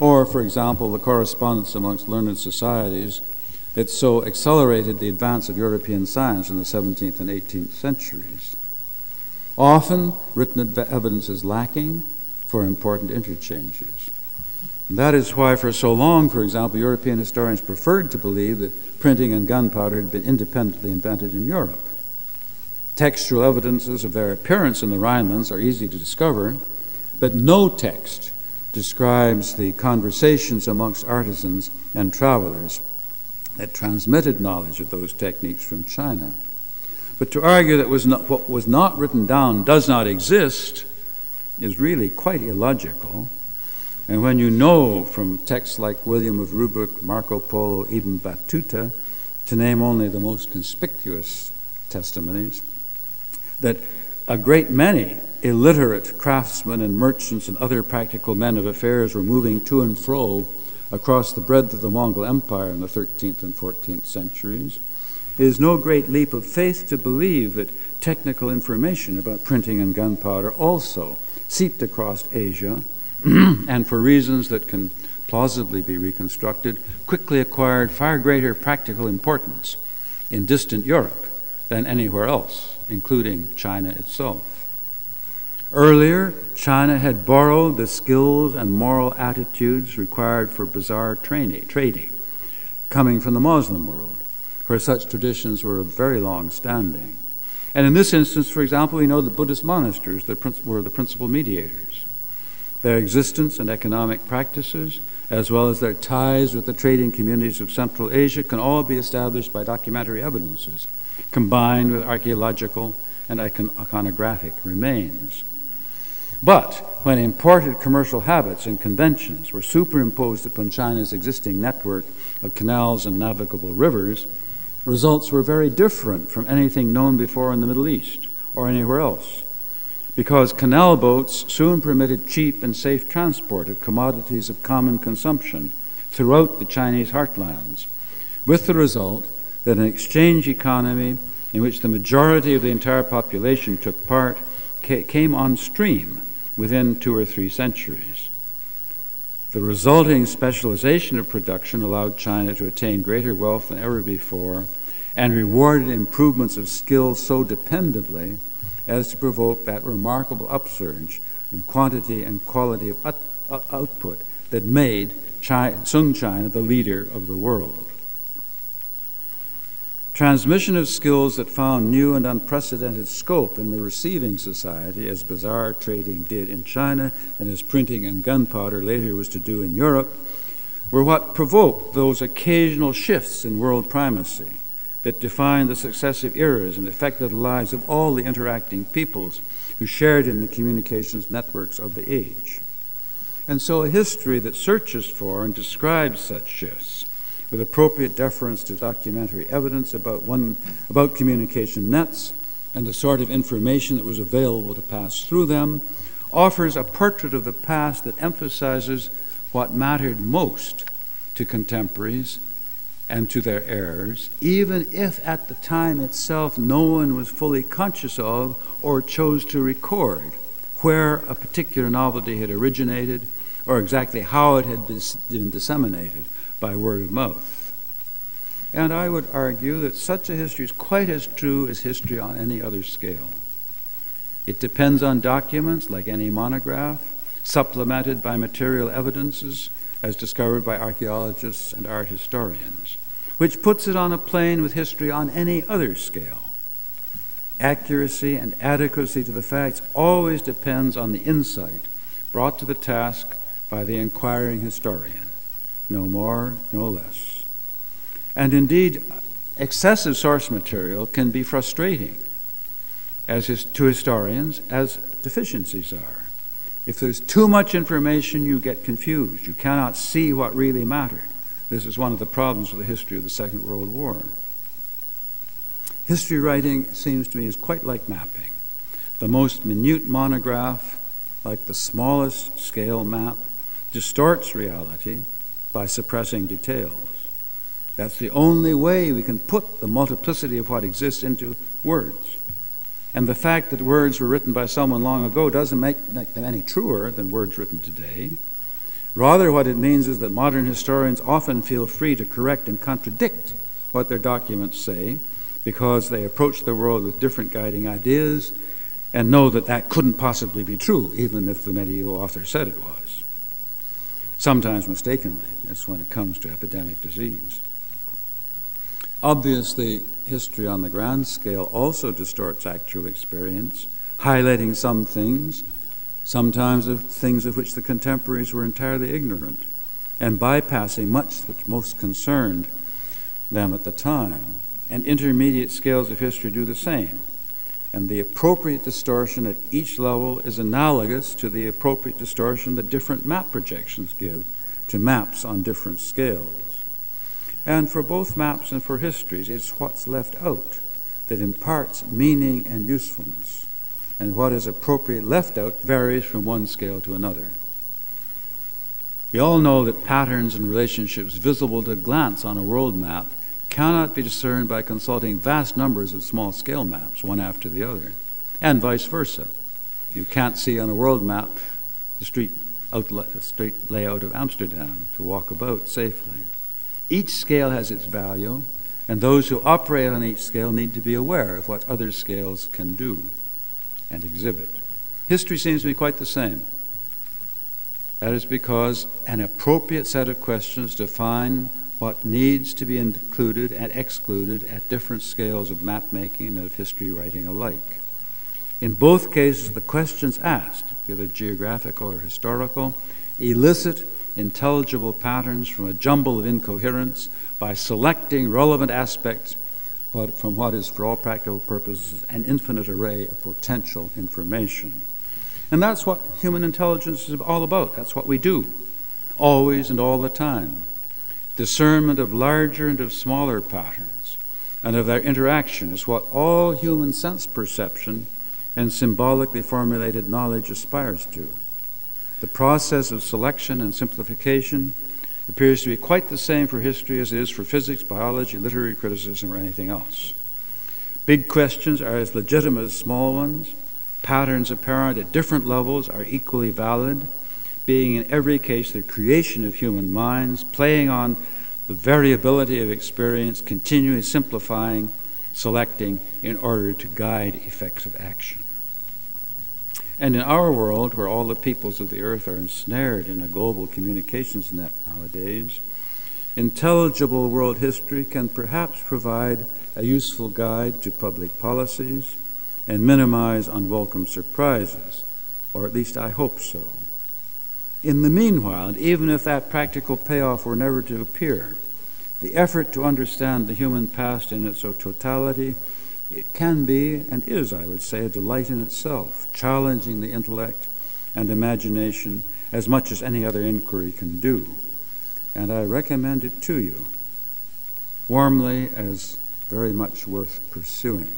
or, for example, the correspondence amongst learned societies that so accelerated the advance of European science in the 17th and 18th centuries. Often, written evidence is lacking for important interchanges. And that is why, for so long, for example, European historians preferred to believe that printing and gunpowder had been independently invented in Europe. Textual evidences of their appearance in the Rhinelands are easy to discover, but no text describes the conversations amongst artisans and travelers that transmitted knowledge of those techniques from China. But to argue that what was not written down does not exist is really quite illogical. And when you know from texts like William of Rubruck, Marco Polo, Ibn Battuta, to name only the most conspicuous testimonies, that a great many illiterate craftsmen and merchants and other practical men of affairs were moving to and fro across the breadth of the Mongol Empire in the 13th and 14th centuries, it is no great leap of faith to believe that technical information about printing and gunpowder also seeped across Asia and, for reasons that can plausibly be reconstructed, quickly acquired far greater practical importance in distant Europe than anywhere else, including China itself. Earlier, China had borrowed the skills and moral attitudes required for bazaar trading, coming from the Muslim world, where such traditions were very long-standing. And in this instance, for example, we know that Buddhist monasteries were the principal mediators. Their existence and economic practices, as well as their ties with the trading communities of Central Asia, can all be established by documentary evidences, combined with archaeological and iconographic remains. But when imported commercial habits and conventions were superimposed upon China's existing network of canals and navigable rivers, results were very different from anything known before in the Middle East or anywhere else, because canal boats soon permitted cheap and safe transport of commodities of common consumption throughout the Chinese heartlands, with the result that an exchange economy in which the majority of the entire population took part came on stream within 2 or 3 centuries. The resulting specialization of production allowed China to attain greater wealth than ever before and rewarded improvements of skill so dependably as to provoke that remarkable upsurge in quantity and quality of output that made Sung China the leader of the world. Transmission of skills that found new and unprecedented scope in the receiving society, as bazaar trading did in China and as printing and gunpowder later was to do in Europe, were what provoked those occasional shifts in world primacy that defined the successive eras and affected the lives of all the interacting peoples who shared in the communications networks of the age. And so a history that searches for and describes such shifts with appropriate deference to documentary evidence about communication nets and the sort of information that was available to pass through them, offers a portrait of the past that emphasizes what mattered most to contemporaries and to their heirs, even if at the time itself no one was fully conscious of or chose to record where a particular novelty had originated or exactly how it had been disseminated, by word of mouth. And I would argue that such a history is quite as true as history on any other scale. It depends on documents, like any monograph, supplemented by material evidences as discovered by archaeologists and art historians, which puts it on a plane with history on any other scale. Accuracy and adequacy to the facts always depends on the insight brought to the task by the inquiring historian, no more, no less. And indeed, excessive source material can be frustrating as to historians as deficiencies are. If there's too much information, you get confused. You cannot see what really mattered. This is one of the problems with the history of the Second World War. History writing, it seems to me, is quite like mapping. The most minute monograph, like the smallest scale map, distorts reality by suppressing details. That's the only way we can put the multiplicity of what exists into words. And the fact that words were written by someone long ago doesn't make them any truer than words written today. Rather, what it means is that modern historians often feel free to correct and contradict what their documents say because they approach the world with different guiding ideas and know that that couldn't possibly be true, even if the medieval author said it was. Sometimes mistakenly, that's when it comes to epidemic disease. Obviously, history on the grand scale also distorts actual experience, highlighting some things, sometimes of things of which the contemporaries were entirely ignorant, and bypassing much which most concerned them at the time. And intermediate scales of history do the same. And the appropriate distortion at each level is analogous to the appropriate distortion that different map projections give to maps on different scales. And for both maps and for histories, it's what's left out that imparts meaning and usefulness. And what is appropriate left out varies from one scale to another. We all know that patterns and relationships visible to glance on a world map cannot be discerned by consulting vast numbers of small-scale maps, one after the other, and vice versa. You can't see on a world map the street layout of Amsterdam to walk about safely. Each scale has its value, and those who operate on each scale need to be aware of what other scales can do and exhibit. History seems to be quite the same. That is because an appropriate set of questions define what needs to be included and excluded at different scales of mapmaking and of history writing alike. In both cases, the questions asked, whether geographical or historical, elicit intelligible patterns from a jumble of incoherence by selecting relevant aspects from what is, for all practical purposes, an infinite array of potential information. And that's what human intelligence is all about. That's what we do, always and all the time. Discernment of larger and of smaller patterns and of their interaction is what all human sense perception and symbolically formulated knowledge aspires to. The process of selection and simplification appears to be quite the same for history as it is for physics, biology, literary criticism, or anything else. Big questions are as legitimate as small ones. Patterns apparent at different levels are equally valid, being in every case the creation of human minds, playing on the variability of experience, continually simplifying, selecting in order to guide effects of action. And in our world, where all the peoples of the earth are ensnared in a global communications net nowadays, intelligible world history can perhaps provide a useful guide to public policies and minimize unwelcome surprises, or at least I hope so. In the meanwhile, and even if that practical payoff were never to appear, the effort to understand the human past in its totality, it can be, and is, I would say, a delight in itself, challenging the intellect and imagination as much as any other inquiry can do. And I recommend it to you, warmly, as very much worth pursuing.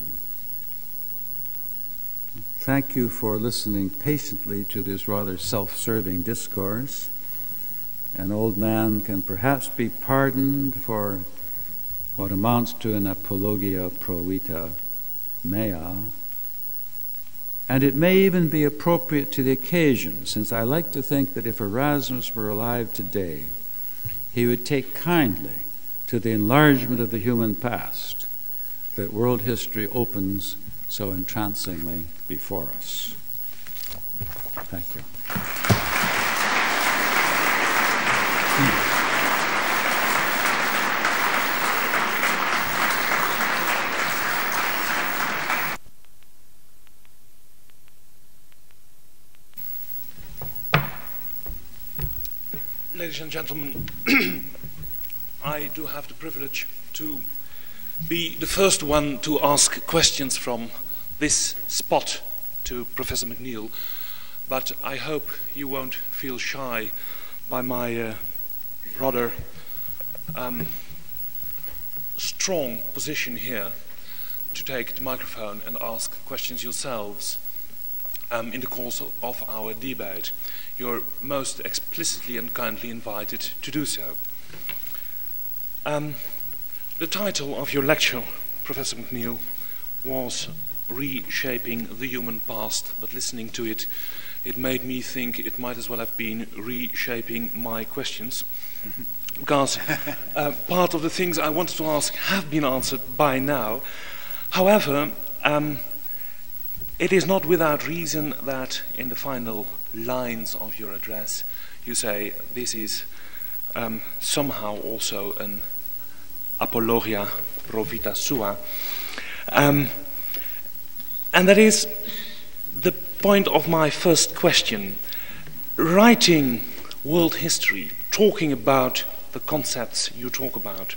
Thank you for listening patiently to this rather self-serving discourse. An old man can perhaps be pardoned for what amounts to an apologia pro vita mea. And it may even be appropriate to the occasion, since I like to think that if Erasmus were alive today, he would take kindly to the enlargement of the human past that world history opens so entrancingly before us. Thank you. Ladies and gentlemen, I do have the privilege to be the first one to ask questions from this spot to Professor McNeill, but I hope you won't feel shy by my rather strong position here to take the microphone and ask questions yourselves in the course of our debate. You're most explicitly and kindly invited to do so. The title of your lecture, Professor McNeill, was Reshaping the Human Past, but listening to it, it made me think it might as well have been reshaping my questions, because part of the things I wanted to ask have been answered by now. However, it is not without reason that in the final lines of your address you say this is somehow also an apologia pro vita sua, and that is the point of my first question. Writing world history, talking about the concepts you talk about,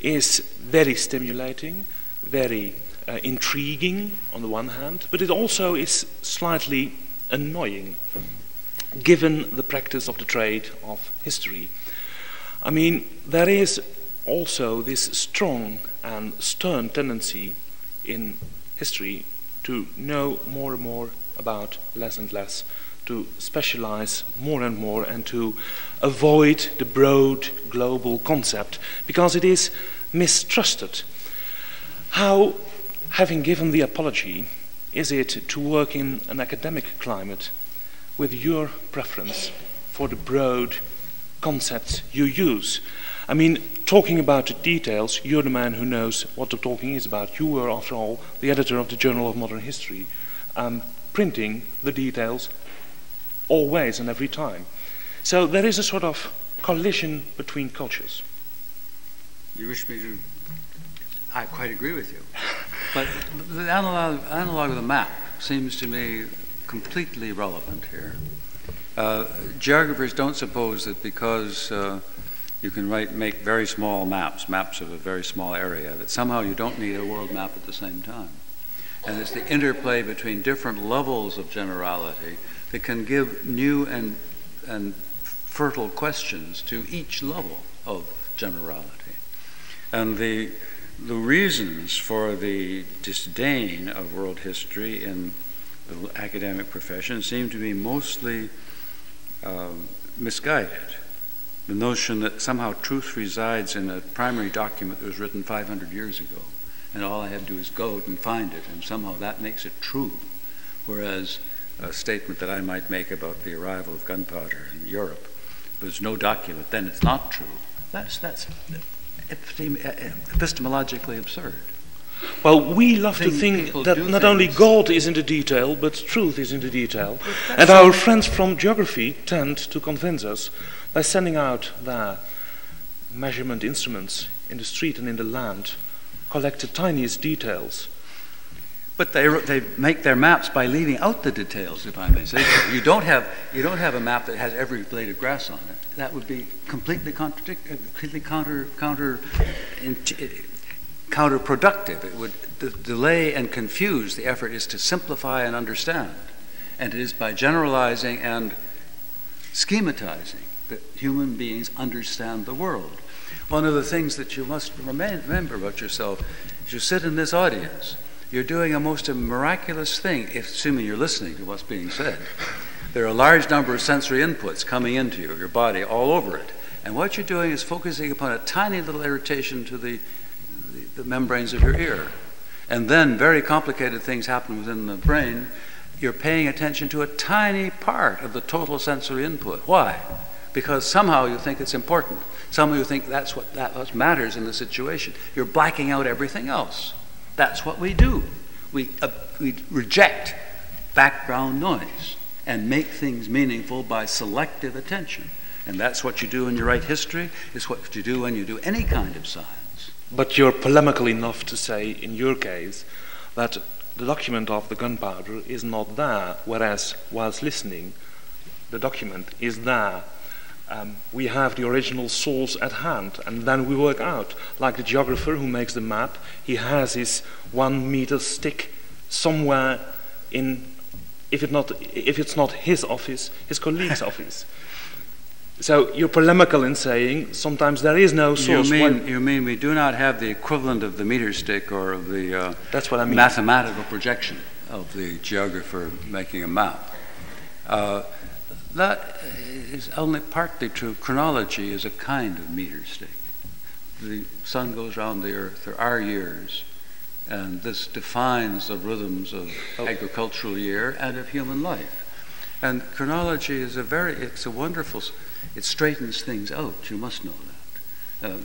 is very stimulating, very intriguing on the one hand, but it also is slightly annoying, given the practice of the trade of history. I mean, there is also this strong and stern tendency in history to know more and more about less and less, to specialize more and more, and to avoid the broad global concept because it is mistrusted. How, having given the apology, is it to work in an academic climate with your preference for the broad concepts you use? I mean, talking about the details, you're the man who knows what the talking is about. You were, after all, the editor of the Journal of Modern History, printing the details always and every time. So there is a sort of collision between cultures. You wish me to... I quite agree with you. But the analog of the map seems to me completely relevant here. Geographers don't suppose that because you can make very small maps, maps of a very small area, that somehow you don't need a world map at the same time. And it's the interplay between different levels of generality that can give new and fertile questions to each level of generality. And the reasons for the disdain of world history in the academic profession seem to be mostly misguided. The notion that somehow truth resides in a primary document that was written 500 years ago, and all I have to do is go out and find it, and somehow that makes it true. Whereas a statement that I might make about the arrival of gunpowder in Europe, there's no document, then it's not true. That's epistemologically absurd. Well, we love to think that not only God is in the detail, but truth is in the detail. And our friends from geography tend to convince us by sending out their measurement instruments in the street and in the land, collect the tiniest details. But they make their maps by leaving out the details, if I may say. You don't have a map that has every blade of grass on it. That would be completely counterproductive. It would delay and confuse. The effort is to simplify and understand. And it is by generalizing and schematizing that human beings understand the world. One of the things that you must remember about yourself is you sit in this audience. You're doing a most miraculous thing, assuming you're listening to what's being said. There are a large number of sensory inputs coming into you, your body, all over it. And what you're doing is focusing upon a tiny little irritation to the membranes of your ear. And then very complicated things happen within the brain. You're paying attention to a tiny part of the total sensory input. Why? because somehow you think it's important. Somehow you think that's what matters in the situation. You're blacking out everything else. That's what we do. We reject background noise and make things meaningful by selective attention. And that's what you do when you write history. It's what you do when you do any kind of science. But you're polemical enough to say, in your case, that the document of the gunpowder is not there, whereas, whilst listening, the document is there. We have the original source at hand, and then we work out. Like the geographer who makes the map, he has his 1 meter stick somewhere in, if it's not his office, his colleague's office. So you're polemical in saying sometimes there is no source. You mean we do not have the equivalent of the meter stick or of the that's what I mean. Mathematical projection of the geographer making a map. That is only partly true. Chronology is a kind of meter stick. The sun goes round the earth. There are years, and this defines the rhythms of agricultural year and of human life. And chronology is it's a wonderful. It straightens things out, you must know that.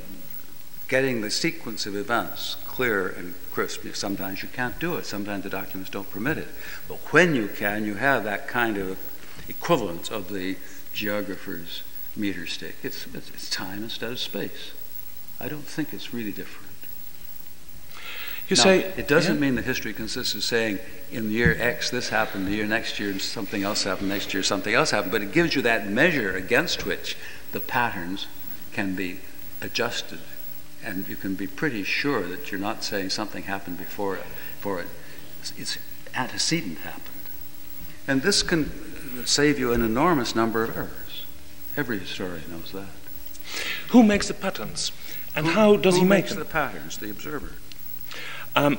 Getting the sequence of events clear and crisp, sometimes you can't do it, sometimes the documents don't permit it. But when you can, you have that kind of equivalence of the geographer's meter stick. It's time instead of space. I don't think it's really different. You now, say it doesn't mean that history consists of saying in the year X this happened, the year next year something else happened, next year something else happened, but it gives you that measure against which the patterns can be adjusted, and you can be pretty sure that you're not saying something happened before it, it's antecedent happened. And this can save you an enormous number of errors. Every historian knows that. Who makes the patterns? And how does he make them? Who makes the patterns? The observer.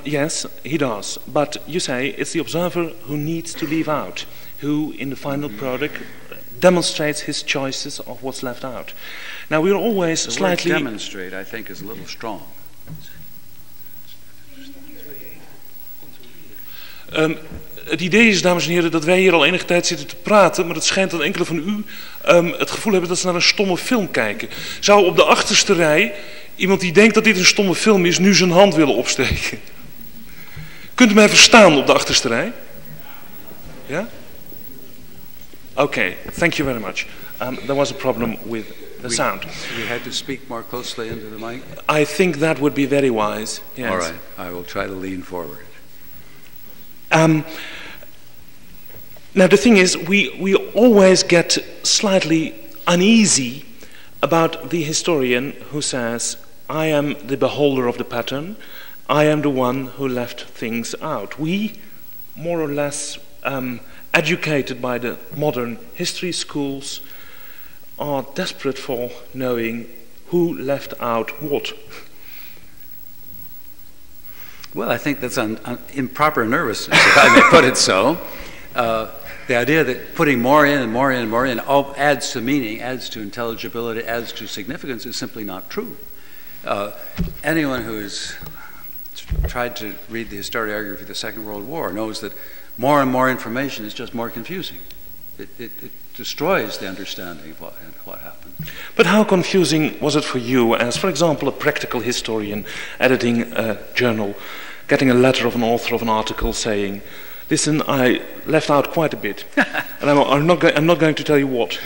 Yes, he does. But you say it's the observer who needs to leave out, who in the final product demonstrates his choices of what's left out. Now we're always slightly... The word demonstrate, I think, is a little strong. Het idee is, dames en heren, dat wij hier al enige tijd zitten te praten, maar het schijnt dat enkele van u het gevoel hebben dat ze naar een stomme film kijken. Zou op de achterste rij iemand die denkt dat dit een stomme film is, nu zijn hand willen opsteken? Kunt u mij verstaan op de achterste rij? Ja? Okay, thank you very much. There was a problem with the sound. We had to speak more closely into the mic. I think that would be very wise. Yes. All right, I will try to lean forward. Now the thing is, we always get slightly uneasy about the historian who says, I am the beholder of the pattern, I am the one who left things out. We, more or less educated by the modern history schools, are desperate for knowing who left out what. Well, I think that's improper nervousness, if I may put it so. The idea that putting more in and more in and more in adds to meaning, adds to intelligibility, adds to significance is simply not true. Anyone who has tried to read the historiography of the Second World War knows that more and more information is just more confusing. It destroys the understanding of what happened. But how confusing was it for you as, for example, a practical historian editing a journal, getting a letter of an author of an article saying, listen, I left out quite a bit, and I'm not going to tell you what.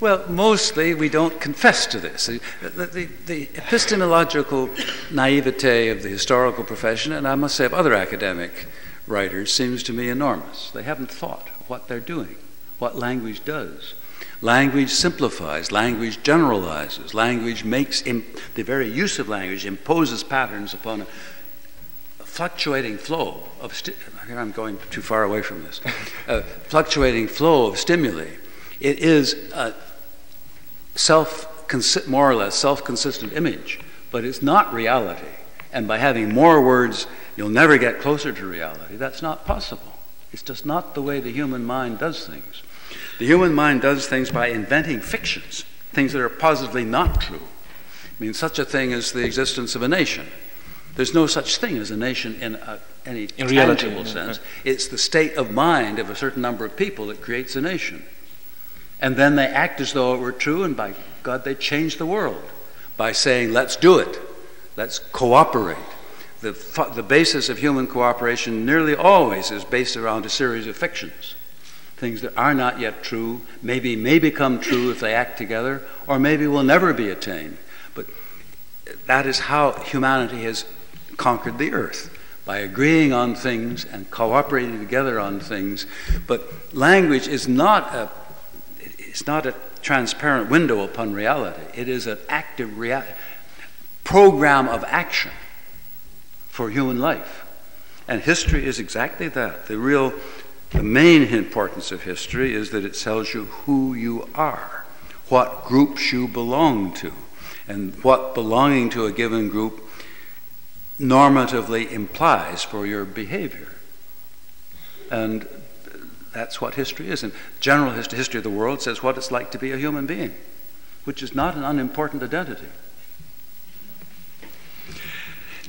Well, mostly we don't confess to this. The epistemological naivete of the historical profession, and I must say of other academic writers, seems to me enormous. They haven't thought what they're doing. What language does. Language simplifies, language generalizes, language makes, the very use of language imposes patterns upon a fluctuating flow of, here I'm going too far away from this, fluctuating flow of stimuli. It is a more or less self-consistent image, but it's not reality. And by having more words, you'll never get closer to reality. That's not possible. It's just not the way the human mind does things. The human mind does things by inventing fictions, things that are positively not true. I mean, such a thing as the existence of a nation. There's no such thing as a nation in any tangible sense. It's the state of mind of a certain number of people that creates a nation. And then they act as though it were true, and by God, they change the world by saying, let's do it. Let's cooperate. The basis of human cooperation nearly always is based around a series of fictions. Things that are not yet true, maybe may become true if they act together, or maybe will never be attained. But that is how humanity has conquered the earth, by agreeing on things and cooperating together on things. But language is not a transparent window upon reality. It is an active program of action for human life. And history is exactly that. The main importance of history is that it tells you who you are, what groups you belong to, and what belonging to a given group normatively implies for your behavior. And that's what history is. And general history of the world says what it's like to be a human being, which is not an unimportant identity.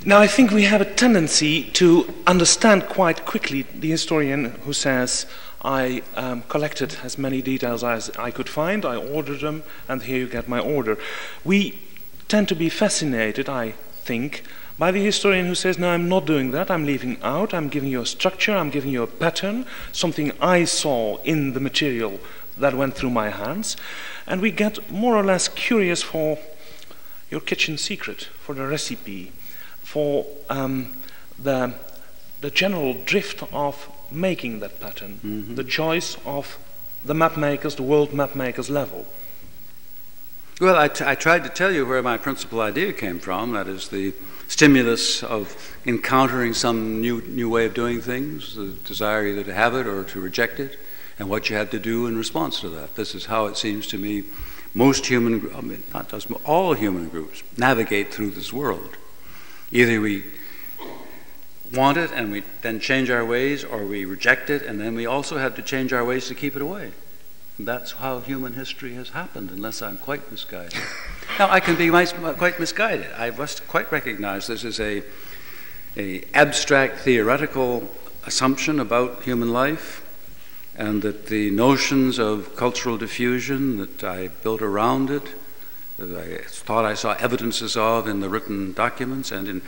Now, I think we have a tendency to understand quite quickly the historian who says, I collected as many details as I could find, I ordered them, and here you get my order. We tend to be fascinated, I think, by the historian who says, no, I'm not doing that, I'm leaving out, I'm giving you a structure, I'm giving you a pattern, something I saw in the material that went through my hands. And we get more or less curious for your kitchen secret, for the recipe, for the general drift of making that pattern, the choice of the map makers, the world map makers level. Well, I tried to tell you where my principal idea came from, that is the stimulus of encountering some new way of doing things, the desire either to have it or to reject it, and what you have to do in response to that. This is how it seems to me most human, I mean, not just all human groups, navigate through this world. Either we want it and we then change our ways, or we reject it and then we also have to change our ways to keep it away. And that's how human history has happened, unless I'm quite misguided. Now, I can be quite misguided. I must quite recognize this is a abstract theoretical assumption about human life, and that the notions of cultural diffusion that I built around it, that I thought I saw evidences of in the written documents, and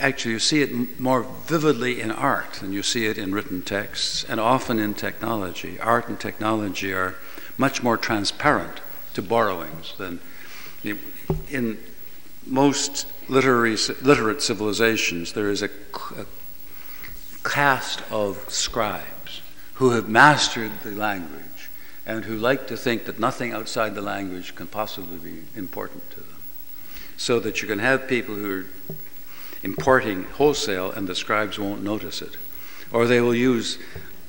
actually you see it more vividly in art than you see it in written texts, and often in technology. Art and technology are much more transparent to borrowings than in most literate civilizations. There is a caste of scribes who have mastered the language and who like to think that nothing outside the language can possibly be important to them. So that you can have people who are importing wholesale and the scribes won't notice it. Or they will use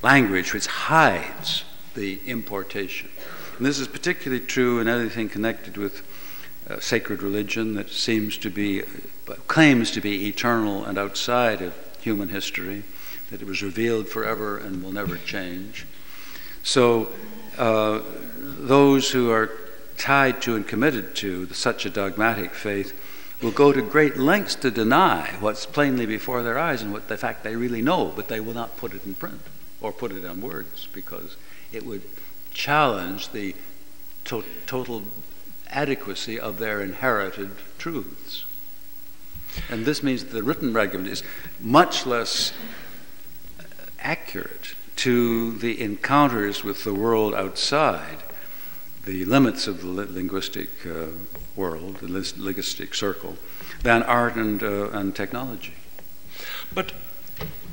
language which hides the importation. And this is particularly true in anything connected with sacred religion that seems to be, claims to be eternal and outside of human history, that it was revealed forever and will never change. So, those who are tied to and committed to such a dogmatic faith will go to great lengths to deny what's plainly before their eyes and what the fact they really know, but they will not put it in print or put it in words, because it would challenge the total adequacy of their inherited truths. And this means that the written argument is much less accurate to the encounters with the world outside the limits of the linguistic world, the linguistic circle, than art and technology. But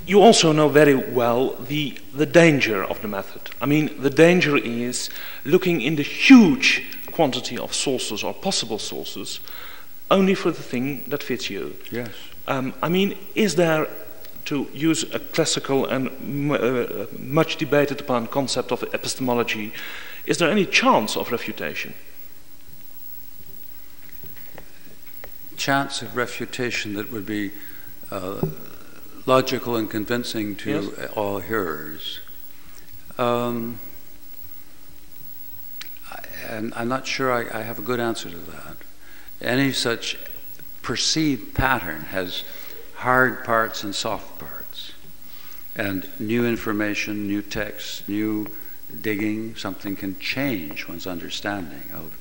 you also know very well the danger of the method. I mean, the danger is looking in the huge quantity of sources or possible sources only for the thing that fits you. Yes. I mean, is there, to use a classical and much debated upon concept of epistemology, is there any chance of refutation? Chance of refutation that would be logical and convincing to all hearers? I'm not sure I have a good answer to that. Any such perceived pattern has hard parts and soft parts, and new information, new texts, new digging, something can change one's understanding of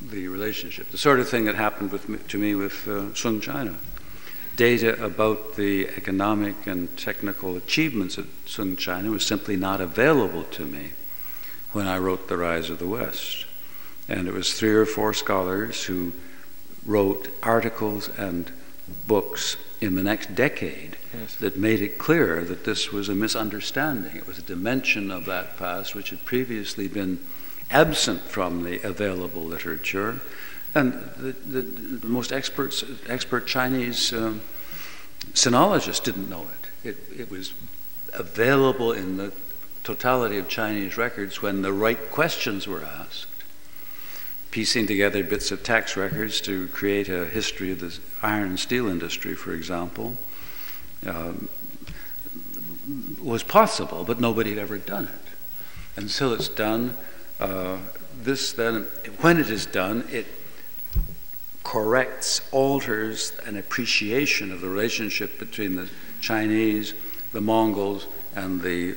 the relationship. The sort of thing that happened to me with Sung China. Data about the economic and technical achievements of Sung China was simply not available to me when I wrote The Rise of the West. And it was 3 or 4 scholars who wrote articles and books in the next decade that made it clear that this was a misunderstanding. It was a dimension of that past which had previously been absent from the available literature. And the most expert Chinese sinologists didn't know it. It was available in the totality of Chinese records when the right questions were asked. Piecing together bits of tax records to create a history of the iron and steel industry, for example, was possible, but nobody had ever done it. And so it's done. This then, when it is done, it corrects, alters an appreciation of the relationship between the Chinese, the Mongols, and the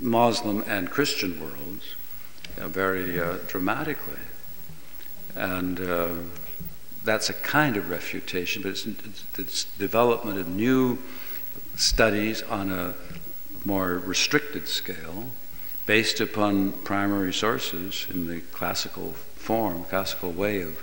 Muslim and Christian worlds. Very dramatically. And that's a kind of refutation, but it's development of new studies on a more restricted scale based upon primary sources in the classical form, classical way of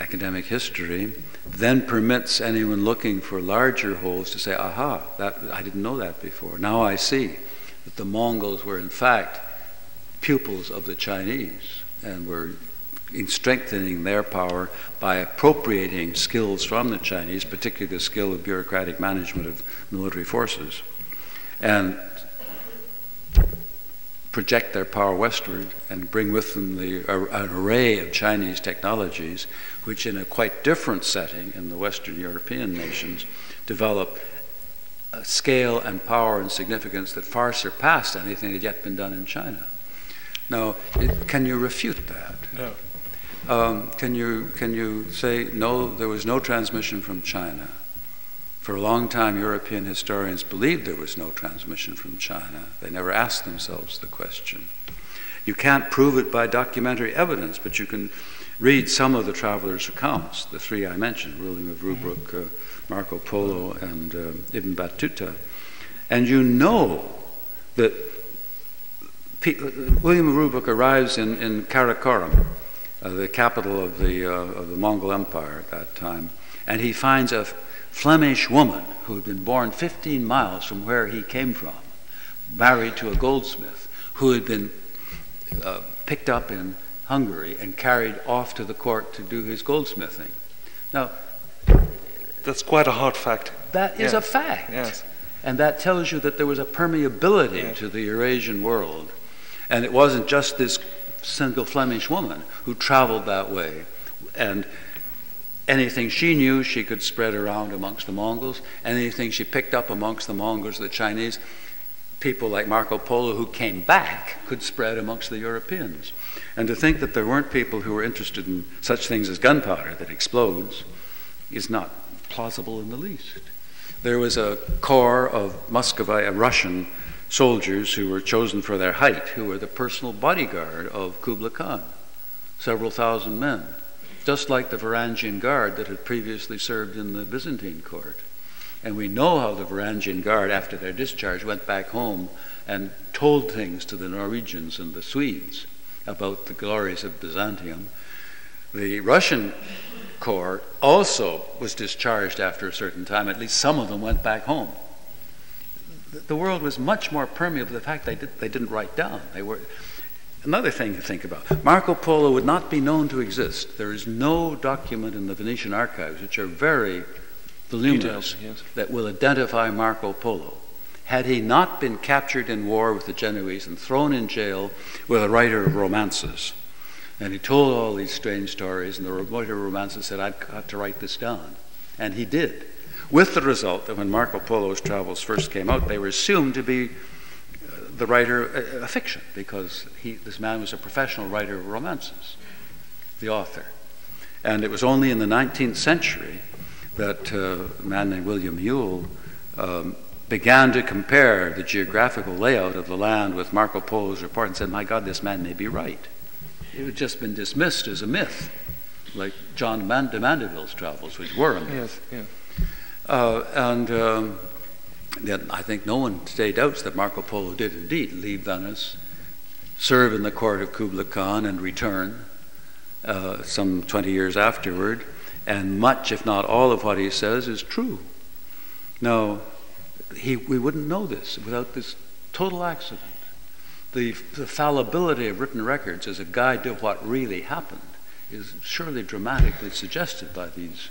academic history, then permits anyone looking for larger holes to say, aha, that, I didn't know that before. Now I see that the Mongols were in fact pupils of the Chinese and were strengthening their power by appropriating skills from the Chinese, particularly the skill of bureaucratic management of military forces, and project their power westward and bring with them an array of Chinese technologies which in a quite different setting in the Western European nations develop a scale and power and significance that far surpassed anything that had yet been done in China. Now, can you refute that? No. Can you say, no, there was no transmission from China? For a long time, European historians believed there was no transmission from China. They never asked themselves the question. You can't prove it by documentary evidence, but you can read some of the travelers' accounts, the 3 I mentioned, William of Rubruck, Marco Polo, and Ibn Battuta. And you know that William of Rubruck arrives in Karakorum, the capital of the Mongol Empire at that time, and he finds a Flemish woman who had been born 15 miles from where he came from, married to a goldsmith who had been picked up in Hungary and carried off to the court to do his goldsmithing. Now, that's quite a hard fact. That is a fact. Yes. And that tells you that there was a permeability to the Eurasian world. And it wasn't just this single Flemish woman who traveled that way. And anything she knew, she could spread around amongst the Mongols. Anything she picked up amongst the Mongols, the Chinese, people like Marco Polo who came back could spread amongst the Europeans. And to think that there weren't people who were interested in such things as gunpowder that explodes is not plausible in the least. There was a corps of Muscovy, Russian soldiers who were chosen for their height, who were the personal bodyguard of Kublai Khan, several thousand men, just like the Varangian guard that had previously served in the Byzantine court. And we know how the Varangian guard, after their discharge, went back home and told things to the Norwegians and the Swedes about the glories of Byzantium. The Russian corps also was discharged after a certain time. At least some of them went back home. The world was much more permeable to the fact they didn't write down. They were another thing to think about. Marco Polo would not be known to exist. There is no document in the Venetian archives, which are very voluminous, that will identify Marco Polo. Had he not been captured in war with the Genoese and thrown in jail with a writer of romances, and he told all these strange stories, and the writer of romances said, I've got to write this down. And he did. With the result that when Marco Polo's travels first came out, they were assumed to be the writer of fiction, because this man was a professional writer of romances, the author. And it was only in the 19th century that a man named William Yule began to compare the geographical layout of the land with Marco Polo's report and said, my God, this man may be right. It had just been dismissed as a myth, like John de Mandeville's travels, which were a myth. Yes, yes. Then I think no one today doubts that Marco Polo did indeed leave Venice, serve in the court of Kublai Khan, and return some 20 years afterward. And much, if not all, of what he says is true. Now, we wouldn't know this without this total accident. The fallibility of written records as a guide to what really happened is surely dramatically suggested by these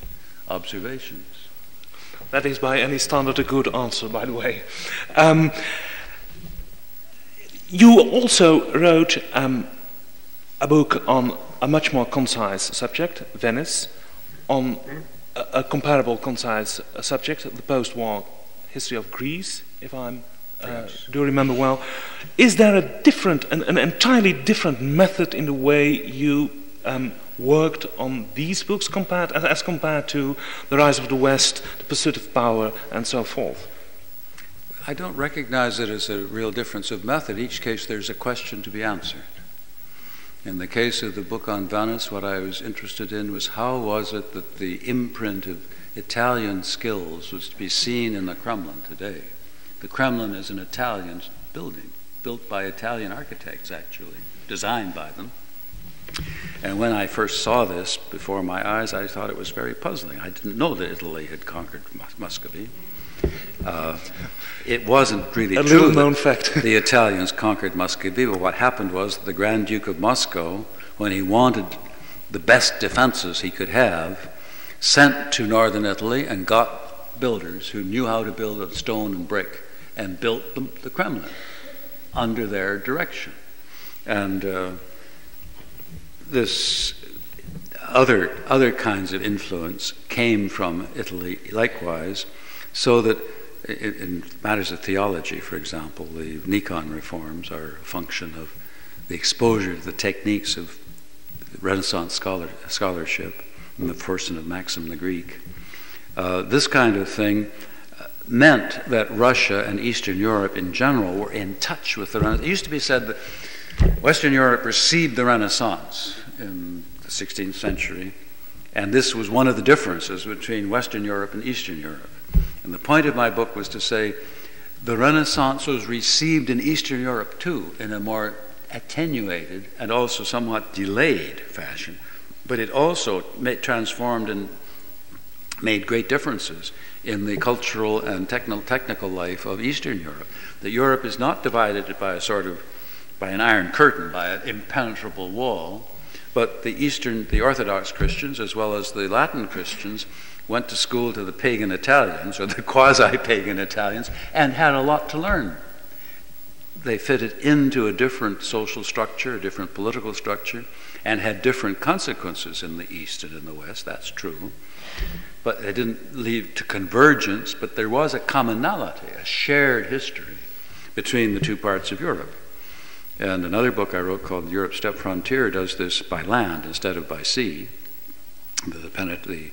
observations. That is by any standard a good answer, by the way. You also wrote a book on a much more concise subject, Venice, on a comparable concise subject, the post-war history of Greece, if I'm do remember well. Is there a different, an entirely different method in the way you worked on these books compared, as compared to The Rise of the West, The Pursuit of Power, and so forth? I don't recognize it as a real difference of method. In each case, there's a question to be answered. In the case of the book on Venice, what I was interested in was how was it that the imprint of Italian skills was to be seen in the Kremlin today. The Kremlin is an Italian building, built by Italian architects, actually, designed by them. And when I first saw this before my eyes, I thought it was very puzzling. I didn't know that Italy had conquered Muscovy. It wasn't really true. A little known fact. The Italians conquered Muscovy, but what happened was the Grand Duke of Moscow, when he wanted the best defenses he could have, sent to northern Italy and got builders who knew how to build of stone and brick, and built them, the Kremlin, under their direction. And this other kinds of influence came from Italy likewise, so that in matters of theology, for example, the Nikon reforms are a function of the exposure to the techniques of Renaissance scholarship in the person of Maxim the Greek. This kind of thing meant that Russia and Eastern Europe in general were in touch with the Renaissance. It used to be said that Western Europe received the Renaissance in the 16th century, and this was one of the differences between Western Europe and Eastern Europe. And the point of my book was to say the Renaissance was received in Eastern Europe too, in a more attenuated and also somewhat delayed fashion, but it also transformed and made great differences in the cultural and technical life of Eastern Europe. That Europe is not divided by by an iron curtain, by an impenetrable wall, but the Orthodox Christians as well as the Latin Christians went to school to the pagan Italians or the quasi-pagan Italians and had a lot to learn. They fitted into a different social structure, a different political structure, and had different consequences in the East and in the West, that's true. But they didn't lead to convergence, but there was a commonality, a shared history between the two parts of Europe. And another book I wrote called Europe's Step Frontier does this by land instead of by sea. The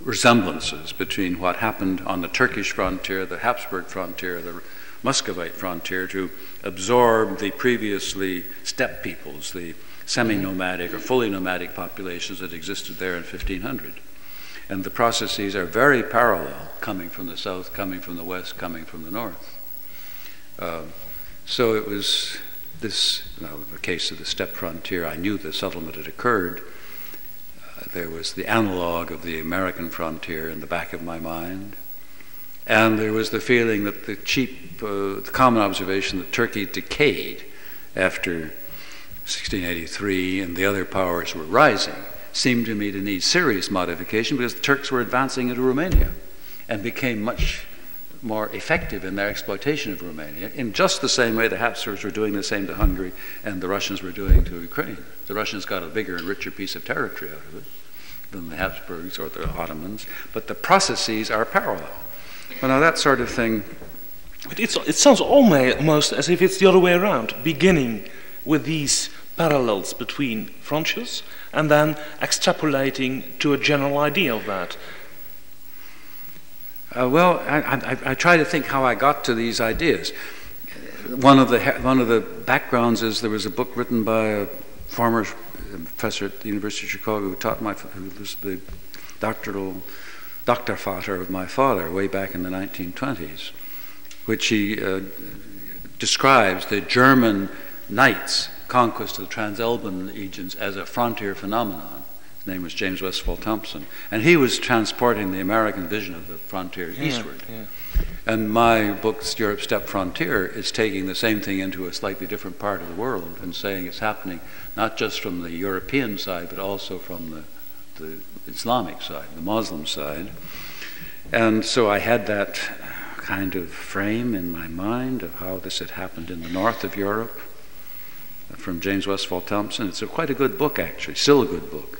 resemblances between what happened on the Turkish frontier, the Habsburg frontier, the Muscovite frontier to absorb the previously steppe peoples, the semi-nomadic or fully nomadic populations that existed there in 1500. And the processes are very parallel, coming from the south, coming from the west, coming from the north. So it was this, in the case of the steppe frontier, I knew the settlement had occurred. There was the analog of the American frontier in the back of my mind. And there was the feeling that the common observation that Turkey decayed after 1683 and the other powers were rising seemed to me to need serious modification because the Turks were advancing into Romania and became much more effective in their exploitation of Romania in just the same way the Habsburgs were doing the same to Hungary and the Russians were doing to Ukraine. The Russians got a bigger and richer piece of territory out of it than the Habsburgs or the Ottomans, but the processes are parallel. Well, now that sort of thing... But it sounds almost as if it's the other way around, beginning with these parallels between frontiers and then extrapolating to a general idea of that. Well, I try to think how I got to these ideas. One of the backgrounds is there was a book written by a former professor at the University of Chicago who taught who was the Doktorvater of my father way back in the 1920s, which he describes the German knights' conquest of the Transalban regions as a frontier phenomenon. His name was James Westfall Thompson, and he was transporting the American vision of the frontier eastward. Yeah. And my book, Europe's Step Frontier, is taking the same thing into a slightly different part of the world and saying it's happening not just from the European side, but also from the Islamic side, the Muslim side. And so I had that kind of frame in my mind of how this had happened in the north of Europe from James Westfall Thompson. It's quite a good book, actually, still a good book,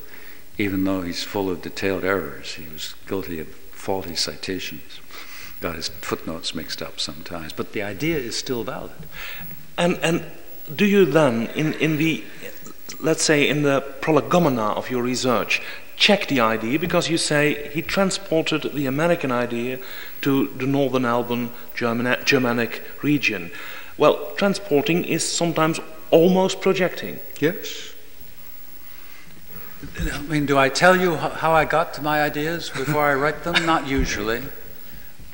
even though he's full of detailed errors. He was guilty of faulty citations. Got his footnotes mixed up sometimes, but the idea is still valid. And do you then, in the, let's say, in the prolegomena of your research, check the idea, because you say he transported the American idea to the northern Alban Germanic region. Well, transporting is sometimes almost projecting. Yes. I mean, do I tell you how I got to my ideas before I write them? Not usually.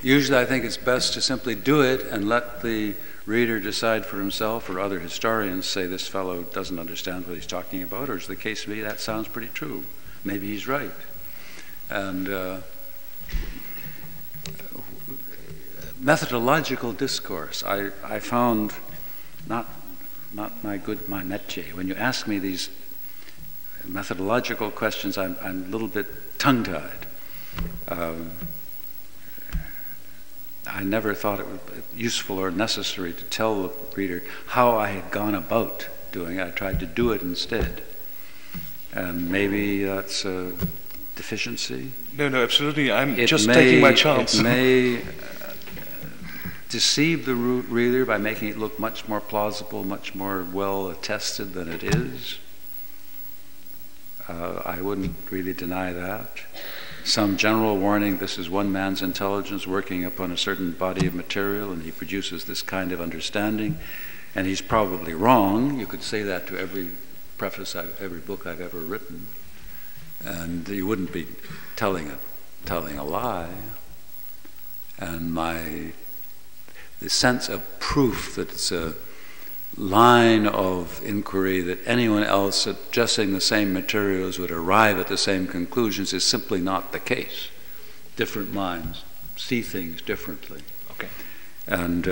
Usually I think it's best to simply do it and let the reader decide for himself, or other historians say this fellow doesn't understand what he's talking about, or is the case may that sounds pretty true. Maybe he's right. And methodological discourse, I found not my métier. When you ask me these methodological questions, I'm a little bit tongue-tied. I never thought it was useful or necessary to tell the reader how I had gone about doing it. I tried to do it instead. And maybe that's a deficiency. No, absolutely. I'm just taking my chance. It may deceive the reader by making it look much more plausible, much more well attested than it is. I wouldn't really deny that. Some general warning, this is one man's intelligence working upon a certain body of material, and he produces this kind of understanding, and he's probably wrong. You could say that to every preface, every book I've ever written, and you wouldn't be telling a lie. And the sense of proof that it's a line of inquiry that anyone else addressing the same materials would arrive at the same conclusions is simply not the case. Different minds see things differently. Okay. And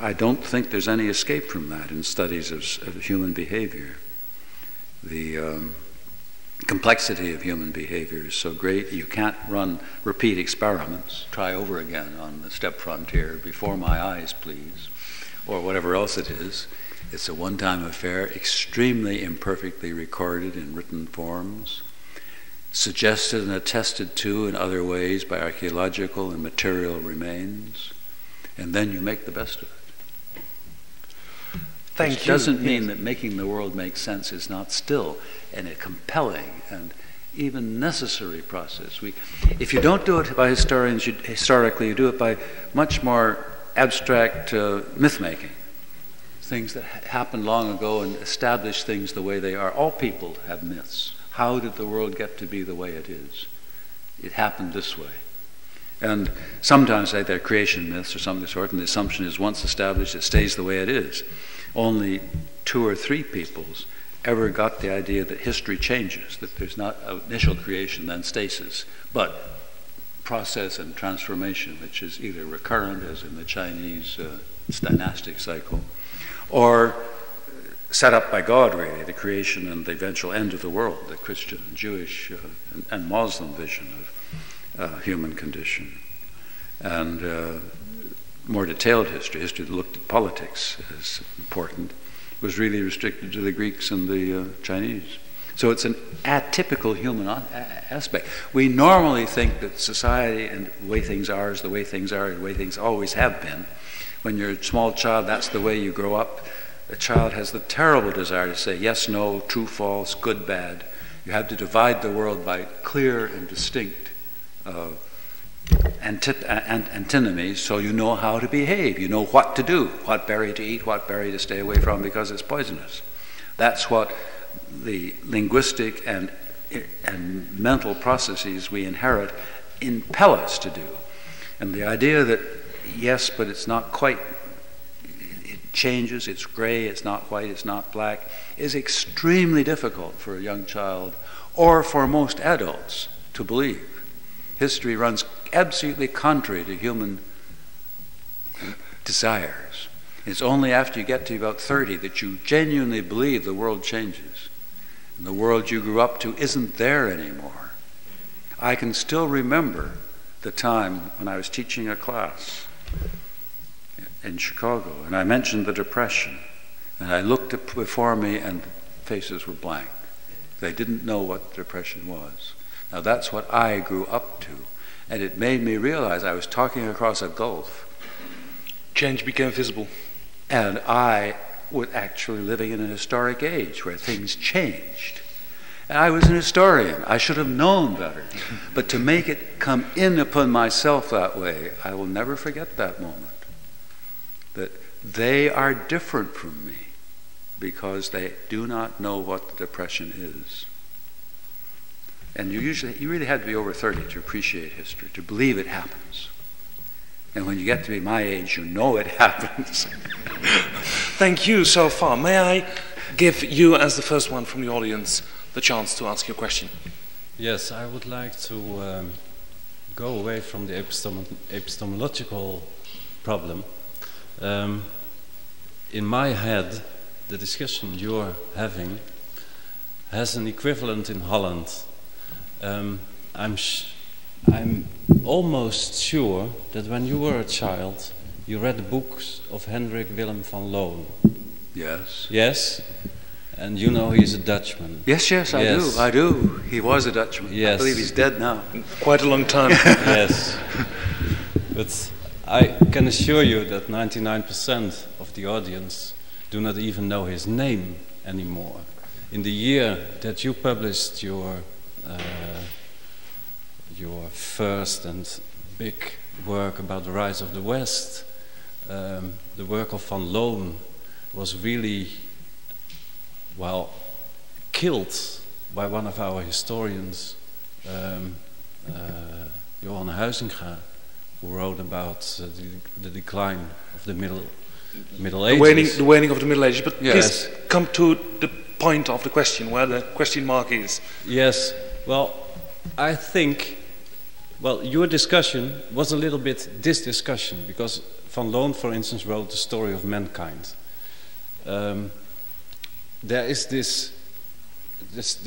I don't think there's any escape from that in studies of human behavior. The complexity of human behavior is so great, you can't repeat experiments, try over again on the step frontier, before my eyes, please, or whatever else it is. It's a one-time affair, extremely imperfectly recorded in written forms, suggested and attested to in other ways by archaeological and material remains, and then you make the best of it. Which doesn't mean that making the world make sense is not still a compelling and even necessary process. If you don't do it by historians, historically, you do it by much more abstract myth-making, things that happened long ago and establish things the way they are. All people have myths. How did the world get to be the way it is? It happened this way. And sometimes they're creation myths or something of the sort, and the assumption is once established, it stays the way it is. Only 2 or 3 peoples ever got the idea that history changes, that there's not initial creation, then stasis, but process and transformation, which is either recurrent, as in the Chinese dynastic cycle, or set up by God, really, the creation and the eventual end of the world, the Christian, Jewish, and Muslim vision of human condition. And more detailed history that looked at politics as important, was really restricted to the Greeks and the Chinese. So it's an atypical human aspect. We normally think that society and the way things are is the way things are, the way things always have been. When you're a small child, that's the way you grow up. A child has the terrible desire to say yes, no, true, false, good, bad. You have to divide the world by clear and distinct antinomy, so you know how to behave, you know what to do, what berry to eat, what berry to stay away from because it's poisonous. That's what the linguistic and mental processes we inherit impel us to do. And the idea that, yes, but it's not quite, it changes, it's gray, it's not white, it's not black, is extremely difficult for a young child or for most adults to believe. History runs absolutely contrary to human desires. It's only after you get to about 30 that you genuinely believe the world changes. And the world you grew up to isn't there anymore. I can still remember the time when I was teaching a class in Chicago, and I mentioned the Depression, and I looked before me and faces were blank. They didn't know what the Depression was. Now that's what I grew up to, and it made me realize I was talking across a gulf. Change became visible. And I was actually living in an historic age where things changed. And I was an historian. I should have known better. But to make it come in upon myself that way, I will never forget that moment. That they are different from me because they do not know what the Depression is. And you really had to be over 30 to appreciate history, to believe it happens. And when you get to be my age, you know it happens. Thank you so far. May I give you, as the first one from the audience, the chance to ask your question? Yes, I would like to go away from the epistemological problem. In my head, the discussion you're having has an equivalent in Holland. I'm almost sure that when you were a child, you read the books of Hendrik Willem van Loon. Yes. Yes? And you know he's a Dutchman. Yes, yes, I do. He was a Dutchman. Yes. I believe he's dead now. Quite a long time. Yes. But I can assure you that 99% of the audience do not even know his name anymore. In the year that you published your first and big work about the rise of the West, the work of Van Loon was really, well, killed by one of our historians, Johan Huizinga, who wrote about the decline of the Middle Ages. The waning of the Middle Ages, but yes. Please come to the point of the question, where the question mark is. Yes, well, I think, well, your discussion was a little bit this discussion, because Van Loon, for instance, wrote The Story of Mankind. There is this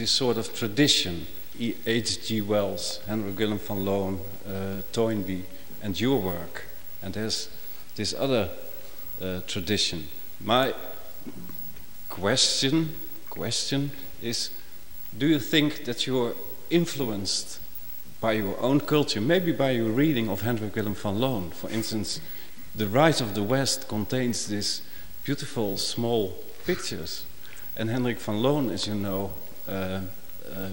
sort of tradition, H.G. Wells, Hendrik Willem van Loon, Toynbee, and your work. And there's this other tradition. My question is, do you think that you're influenced by your own culture, maybe by your reading of Hendrik Willem van Loon? For instance, The Rise of the West contains these beautiful small pictures, and Hendrik van Loon, as you know,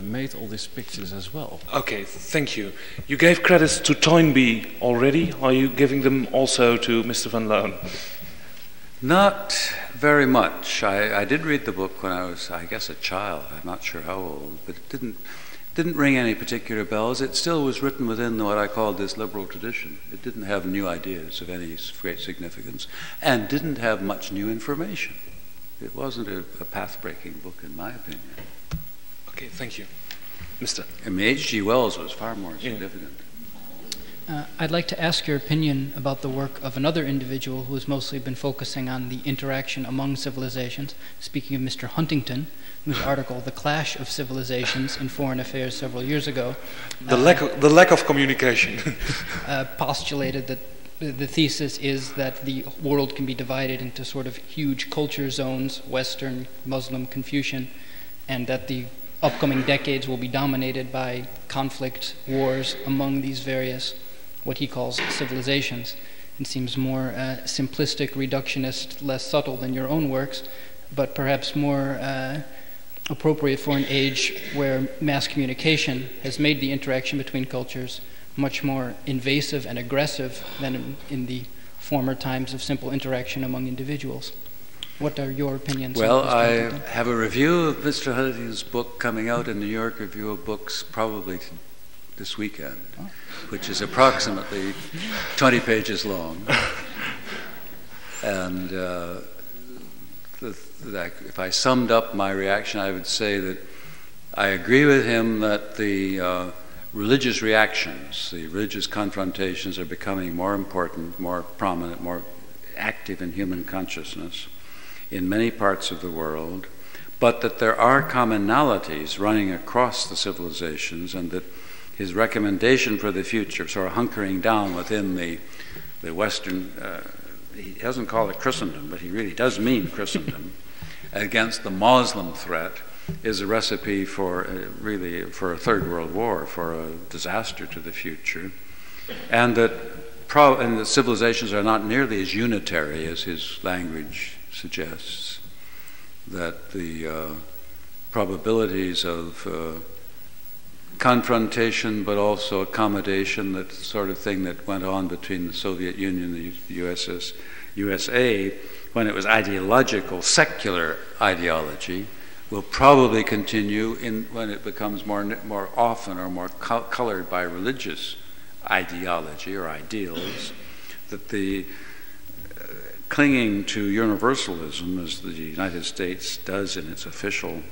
made all these pictures as well. Okay, thank you. You gave credits to Toynbee already. Are you giving them also to Mr. van Loon? Not very much. I did read the book when I was, I guess, a child. I'm not sure how old, but it didn't ring any particular bells. It still was written within what I called this liberal tradition. It didn't have new ideas of any great significance and didn't have much new information. It wasn't a path-breaking book, in my opinion. Okay, thank you. Mr. I mean, H.G. Wells was far more significant. I'd like to ask your opinion about the work of another individual who has mostly been focusing on the interaction among civilizations, speaking of Mr. Huntington, whose article, The Clash of Civilizations in Foreign Affairs, several years ago. The lack of communication. Postulated that the thesis is that the world can be divided into sort of huge culture zones, Western, Muslim, Confucian, and that the upcoming decades will be dominated by conflict, wars among these various, what he calls, civilizations. It seems more simplistic, reductionist, less subtle than your own works, but perhaps more appropriate for an age where mass communication has made the interaction between cultures much more invasive and aggressive than in the former times of simple interaction among individuals. What are your opinions? Well, I have a review of Mr. Huntington's book coming out in the New York Review of Books probably this weekend, which is approximately 20 pages long. And if I summed up my reaction, I would say that I agree with him that the religious reactions, the religious confrontations are becoming more important, more prominent, more active in human consciousness in many parts of the world, but that there are commonalities running across the civilizations, and that his recommendation for the future, sort of hunkering down within the Western, he doesn't call it Christendom, but he really does mean Christendom, against the Muslim threat, is a recipe for really for a third world war, for a disaster to the future, and that the civilizations are not nearly as unitary as his language suggests, that the probabilities of confrontation but also accommodation, that sort of thing that went on between the Soviet Union and the USA when it was ideological, secular ideology, will probably continue when it becomes more often or more colored by religious ideology or ideals, that the clinging to universalism, as the United States does in its official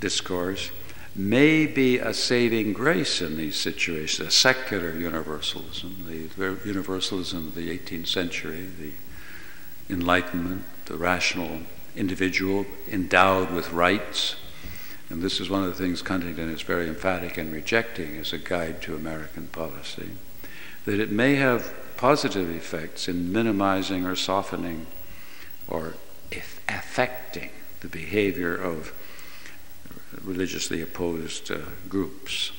discourse, may be a saving grace in these situations, a secular universalism, the universalism of the 18th century, the Enlightenment, the rational individual endowed with rights. And this is one of the things Huntington is very emphatic in rejecting as a guide to American policy, that it may have positive effects in minimizing or softening or affecting the behavior of religiously opposed groups,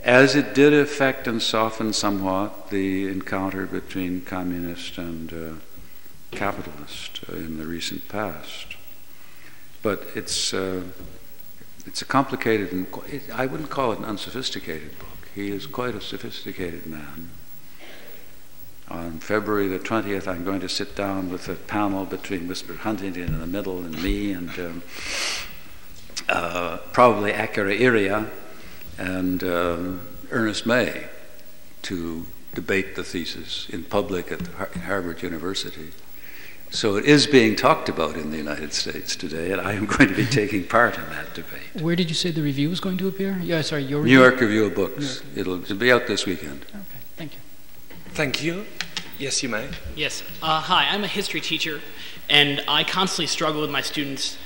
as it did affect and soften somewhat the encounter between communist and capitalist in the recent past. But it's a complicated, and I wouldn't call it an unsophisticated book. He is quite a sophisticated man. On February the 20th, I'm going to sit down with a panel between Mr. Huntington in the middle and me, and probably Akira Iria and Ernest May, to debate the thesis in public at Harvard University. So it is being talked about in the United States today, and I am going to be taking part in that debate. Where did you say the review is going to appear? Yeah, sorry, your review? New York Review of Books. It'll be out this weekend. Okay, thank you. Thank you. Yes, you may. Yes. Hi, I'm a history teacher, and I constantly struggle with my students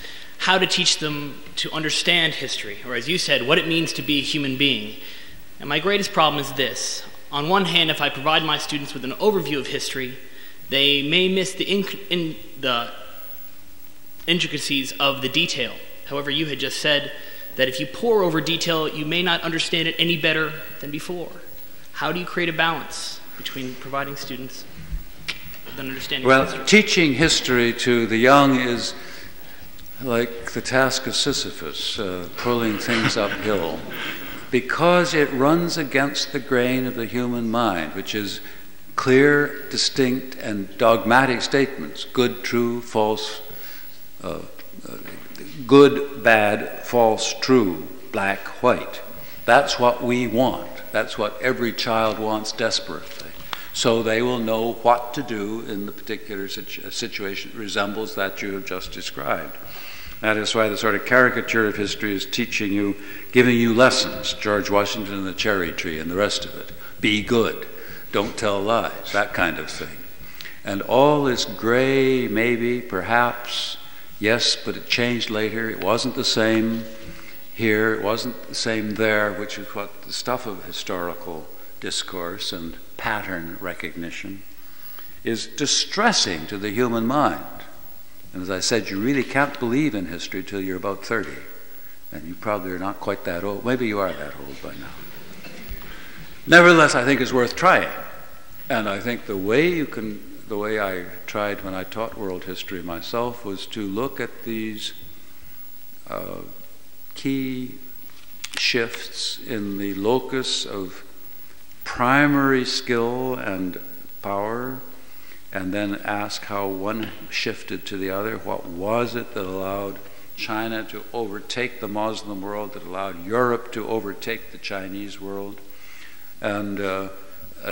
how to teach them to understand history, or as you said, what it means to be a human being. And my greatest problem is this. On one hand, if I provide my students with an overview of history, they may miss the intricacies of the detail. However, you had just said that if you pore over detail, you may not understand it any better than before. How do you create a balance between providing students with an understanding of history? Well, teaching history to the young is like the task of Sisyphus, pulling things uphill, because it runs against the grain of the human mind, which is clear, distinct, and dogmatic statements, good, true, false, good, bad, false, true, black, white. That's what we want. That's what every child wants desperately. So they will know what to do in the particular situation that resembles that you have just described. That is why the sort of caricature of history is teaching you, giving you lessons, George Washington and the cherry tree and the rest of it. Be good, don't tell lies, that kind of thing. And all this gray, maybe, perhaps, yes, but it changed later, it wasn't the same here, it wasn't the same there, which is what the stuff of historical discourse and pattern recognition is, distressing to the human mind. And as I said, you really can't believe in history till you're about 30. And you probably are not quite that old. Maybe you are that old by now. Nevertheless, I think it's worth trying. And I think the way I tried when I taught world history myself was to look at these key shifts in the locus of primary skill and power, and then ask how one shifted to the other. What was it that allowed China to overtake the Muslim world, that allowed Europe to overtake the Chinese world? And a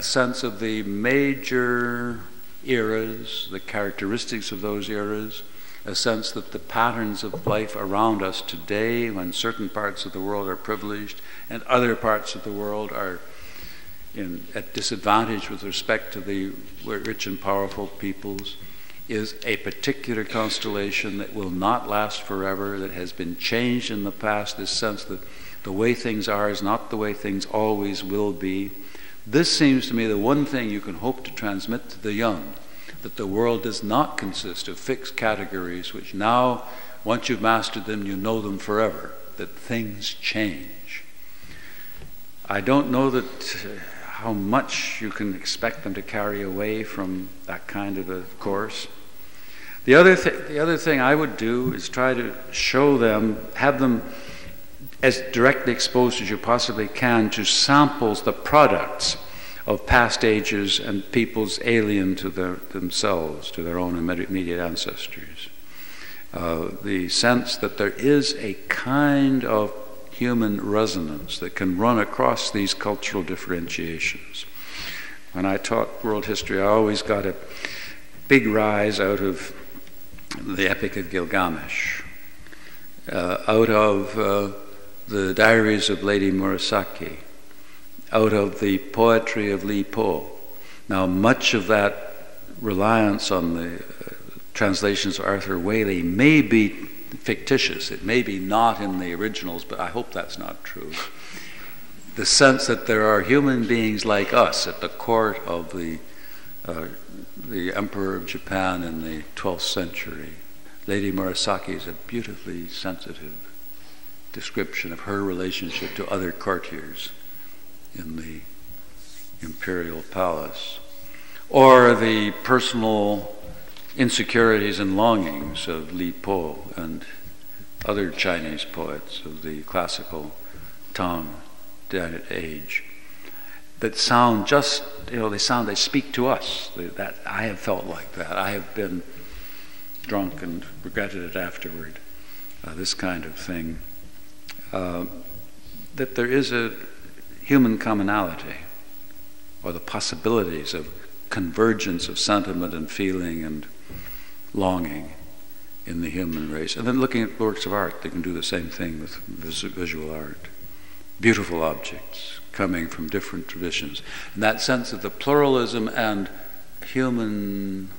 sense of the major eras, the characteristics of those eras, a sense that the patterns of life around us today, when certain parts of the world are privileged and other parts of the world are at disadvantage with respect to the rich and powerful peoples, is a particular constellation that will not last forever, that has been changed in the past, this sense that the way things are is not the way things always will be. This seems to me the one thing you can hope to transmit to the young, that the world does not consist of fixed categories which now, once you've mastered them, you know them forever, that things change. I don't know that how much you can expect them to carry away from that kind of a course. The other thing I would do is try to show them, have them as directly exposed as you possibly can to samples, the products of past ages and peoples alien to themselves, to their own immediate ancestors. The sense that there is a kind of human resonance that can run across these cultural differentiations. When I taught world history, I always got a big rise out of the Epic of Gilgamesh, out of the diaries of Lady Murasaki, out of the poetry of Li Po. Now, much of that reliance on the translations of Arthur Waley may be fictitious. It may be not in the originals, but I hope that's not true. The sense that there are human beings like us at the court of the Emperor of Japan in the 12th century. Lady Murasaki is a beautifully sensitive description of her relationship to other courtiers in the imperial palace, or the personal insecurities and longings of Li Po and other Chinese poets of the classical Tang age that sound just, they speak to us. That I have felt like that. I have been drunk and regretted it afterward, this kind of thing. That there is a human commonality, or the possibilities of convergence of sentiment and feeling and longing in the human race. And then looking at works of art, they can do the same thing with visual art. Beautiful objects coming from different traditions. And that sense of the pluralism and human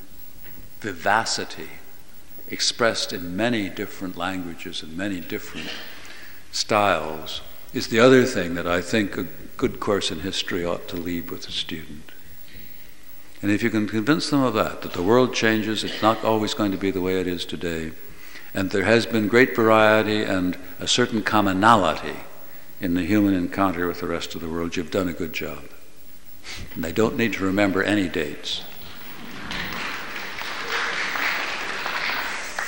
vivacity expressed in many different languages and many different styles is the other thing that I think a good course in history ought to leave with a student. And if you can convince them of that the world changes, it's not always going to be the way it is today, and there has been great variety and a certain commonality in the human encounter with the rest of the world, you've done a good job. And they don't need to remember any dates.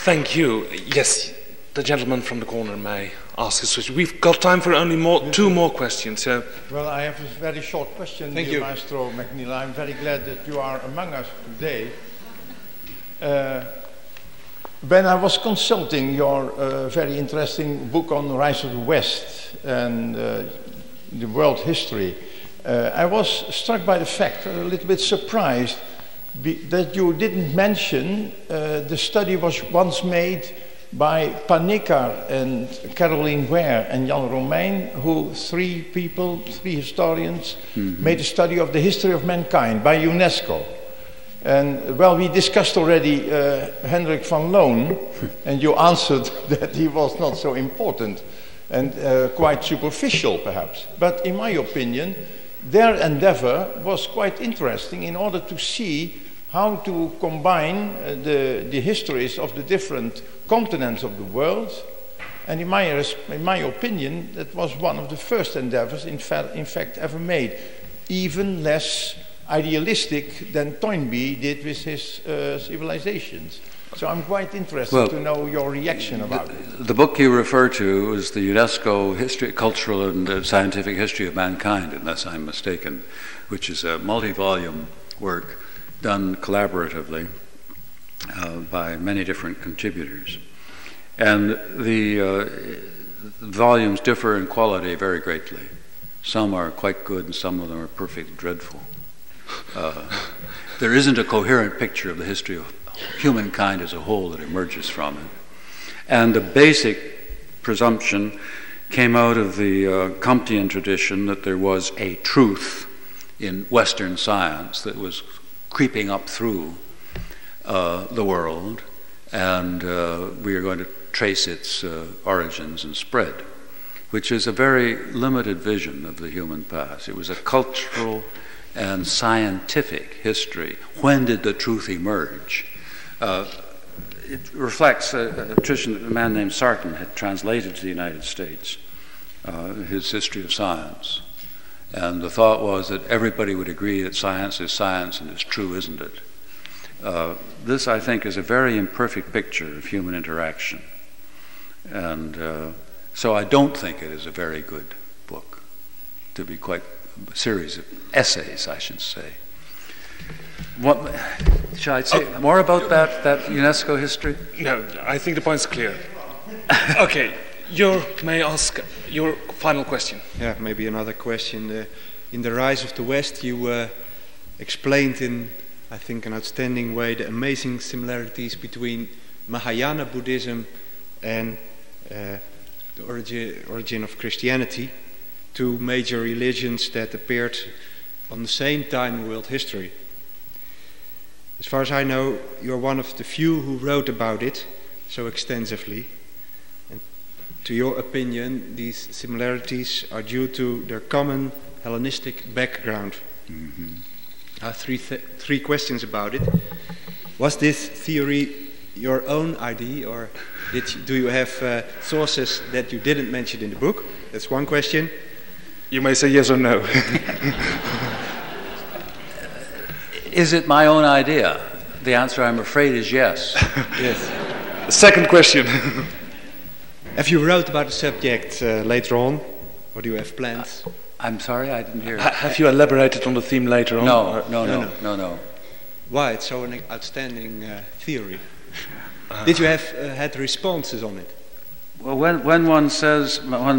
Thank you. Yes, the gentleman from the corner may ask his question. We've got time for only two more questions. So. Well, I have a very short question, dear Maestro McNeill. I'm very glad that you are among us today. When I was consulting your very interesting book on the Rise of the West and the world history, I was struck by the fact, a little bit surprised, that you didn't mention the study was once made by Panikkar and Caroline Ware and Jan Romein, who three historians, made a study of the history of mankind by UNESCO. And well, we discussed already Hendrik van Loon, and you answered that he was not so important and quite superficial perhaps. But in my opinion, their endeavor was quite interesting in order to see how to combine the histories of the different continents of the world. And in my opinion, that was one of the first endeavors in fact ever made, even less idealistic than Toynbee did with his civilizations. So I'm quite interested to know your reaction about it. The book you refer to is the UNESCO History, Cultural and Scientific History of Mankind, unless I'm mistaken, which is a multi-volume work done collaboratively by many different contributors. And the volumes differ in quality very greatly. Some are quite good and some of them are perfectly dreadful. There isn't a coherent picture of the history of humankind as a whole that emerges from it. And the basic presumption came out of the Comtean tradition that there was a truth in Western science that was creeping up through the world, and we are going to trace its origins and spread, which is a very limited vision of the human past. It was a cultural and scientific history. When did the truth emerge? It reflects a man named Sarton had translated to the United States his history of science. And the thought was that everybody would agree that science is science and it's true, isn't it? This, I think, is a very imperfect picture of human interaction. And so I don't think it is a very good book, to be quite a series of essays, I should say. What, shall I say more about that UNESCO history? No, I think the point's clear. Okay, may I ask your final question? Yeah, maybe another question. In The Rise of the West, you explained in, I think, an outstanding way the amazing similarities between Mahayana Buddhism and the origin of Christianity, two major religions that appeared on the same time in world history. As far as I know, you're one of the few who wrote about it so extensively. And to your opinion, these similarities are due to their common Hellenistic background. Mm-hmm. I have three questions about it. Was this theory your own idea, or do you have sources that you didn't mention in the book? That's one question. You may say yes or no. Is it my own idea? The answer, I'm afraid, is yes. Yes. Second question. Have you wrote about the subject later on, or do you have plans? I'm sorry, I didn't hear it. Have you elaborated on the theme later on? No. Why? It's so an outstanding theory. Did you have had responses on it? Well, when one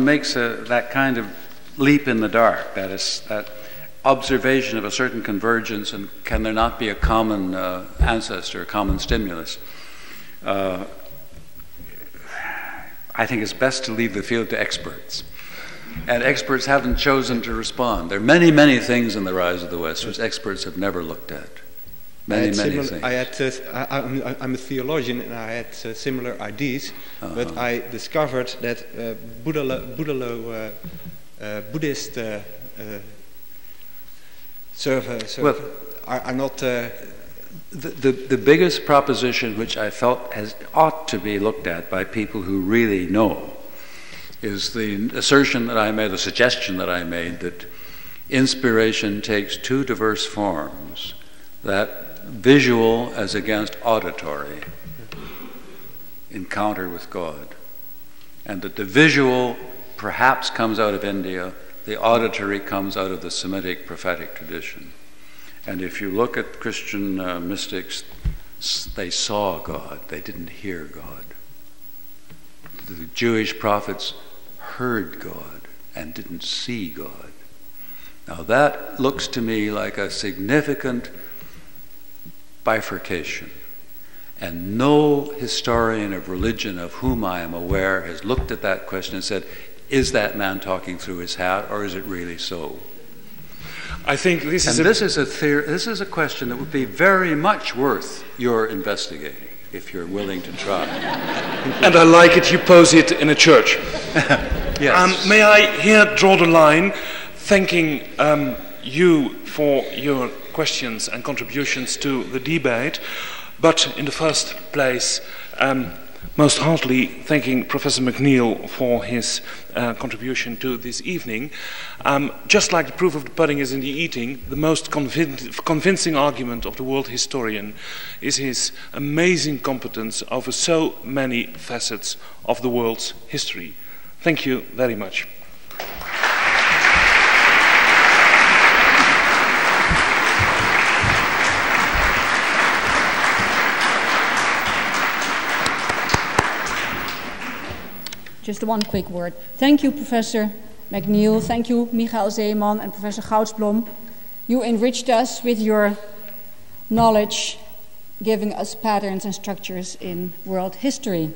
makes that kind of leap in the dark, that is that observation of a certain convergence, and can there not be a common ancestor, a common stimulus? I think it's best to leave the field to experts. And experts haven't chosen to respond. There are many, many things in The Rise of the West which experts have never looked at. Many things. I'm a theologian, and I had similar ideas, but I discovered that Buddhist are not... The biggest proposition which I felt ought to be looked at by people who really know is the assertion that I made, the suggestion that I made, that inspiration takes two diverse forms, that visual as against auditory encounter with God, and that the visual perhaps comes out of India, the auditory comes out of the Semitic prophetic tradition. And if you look at Christian mystics, they saw God, they didn't hear God. The Jewish prophets heard God and didn't see God. Now that looks to me like a significant bifurcation. And no historian of religion of whom I am aware has looked at that question and said, is that man talking through his hat, or is it really so? I think this is a question that would be very much worth your investigating if you're willing to try. And I like it you pose it in a church. Yes. May I here draw the line, thanking you for your questions and contributions to the debate, but in the first place most heartily thanking Professor McNeill for his contribution to this evening. Just like the proof of the pudding is in the eating, the most convincing argument of the world historian is his amazing competence over so many facets of the world's history. Thank you very much. Just one quick word. Thank you, Professor McNeill. Thank you, Michael Zeeman and Professor Goudsblom. You enriched us with your knowledge, giving us patterns and structures in world history.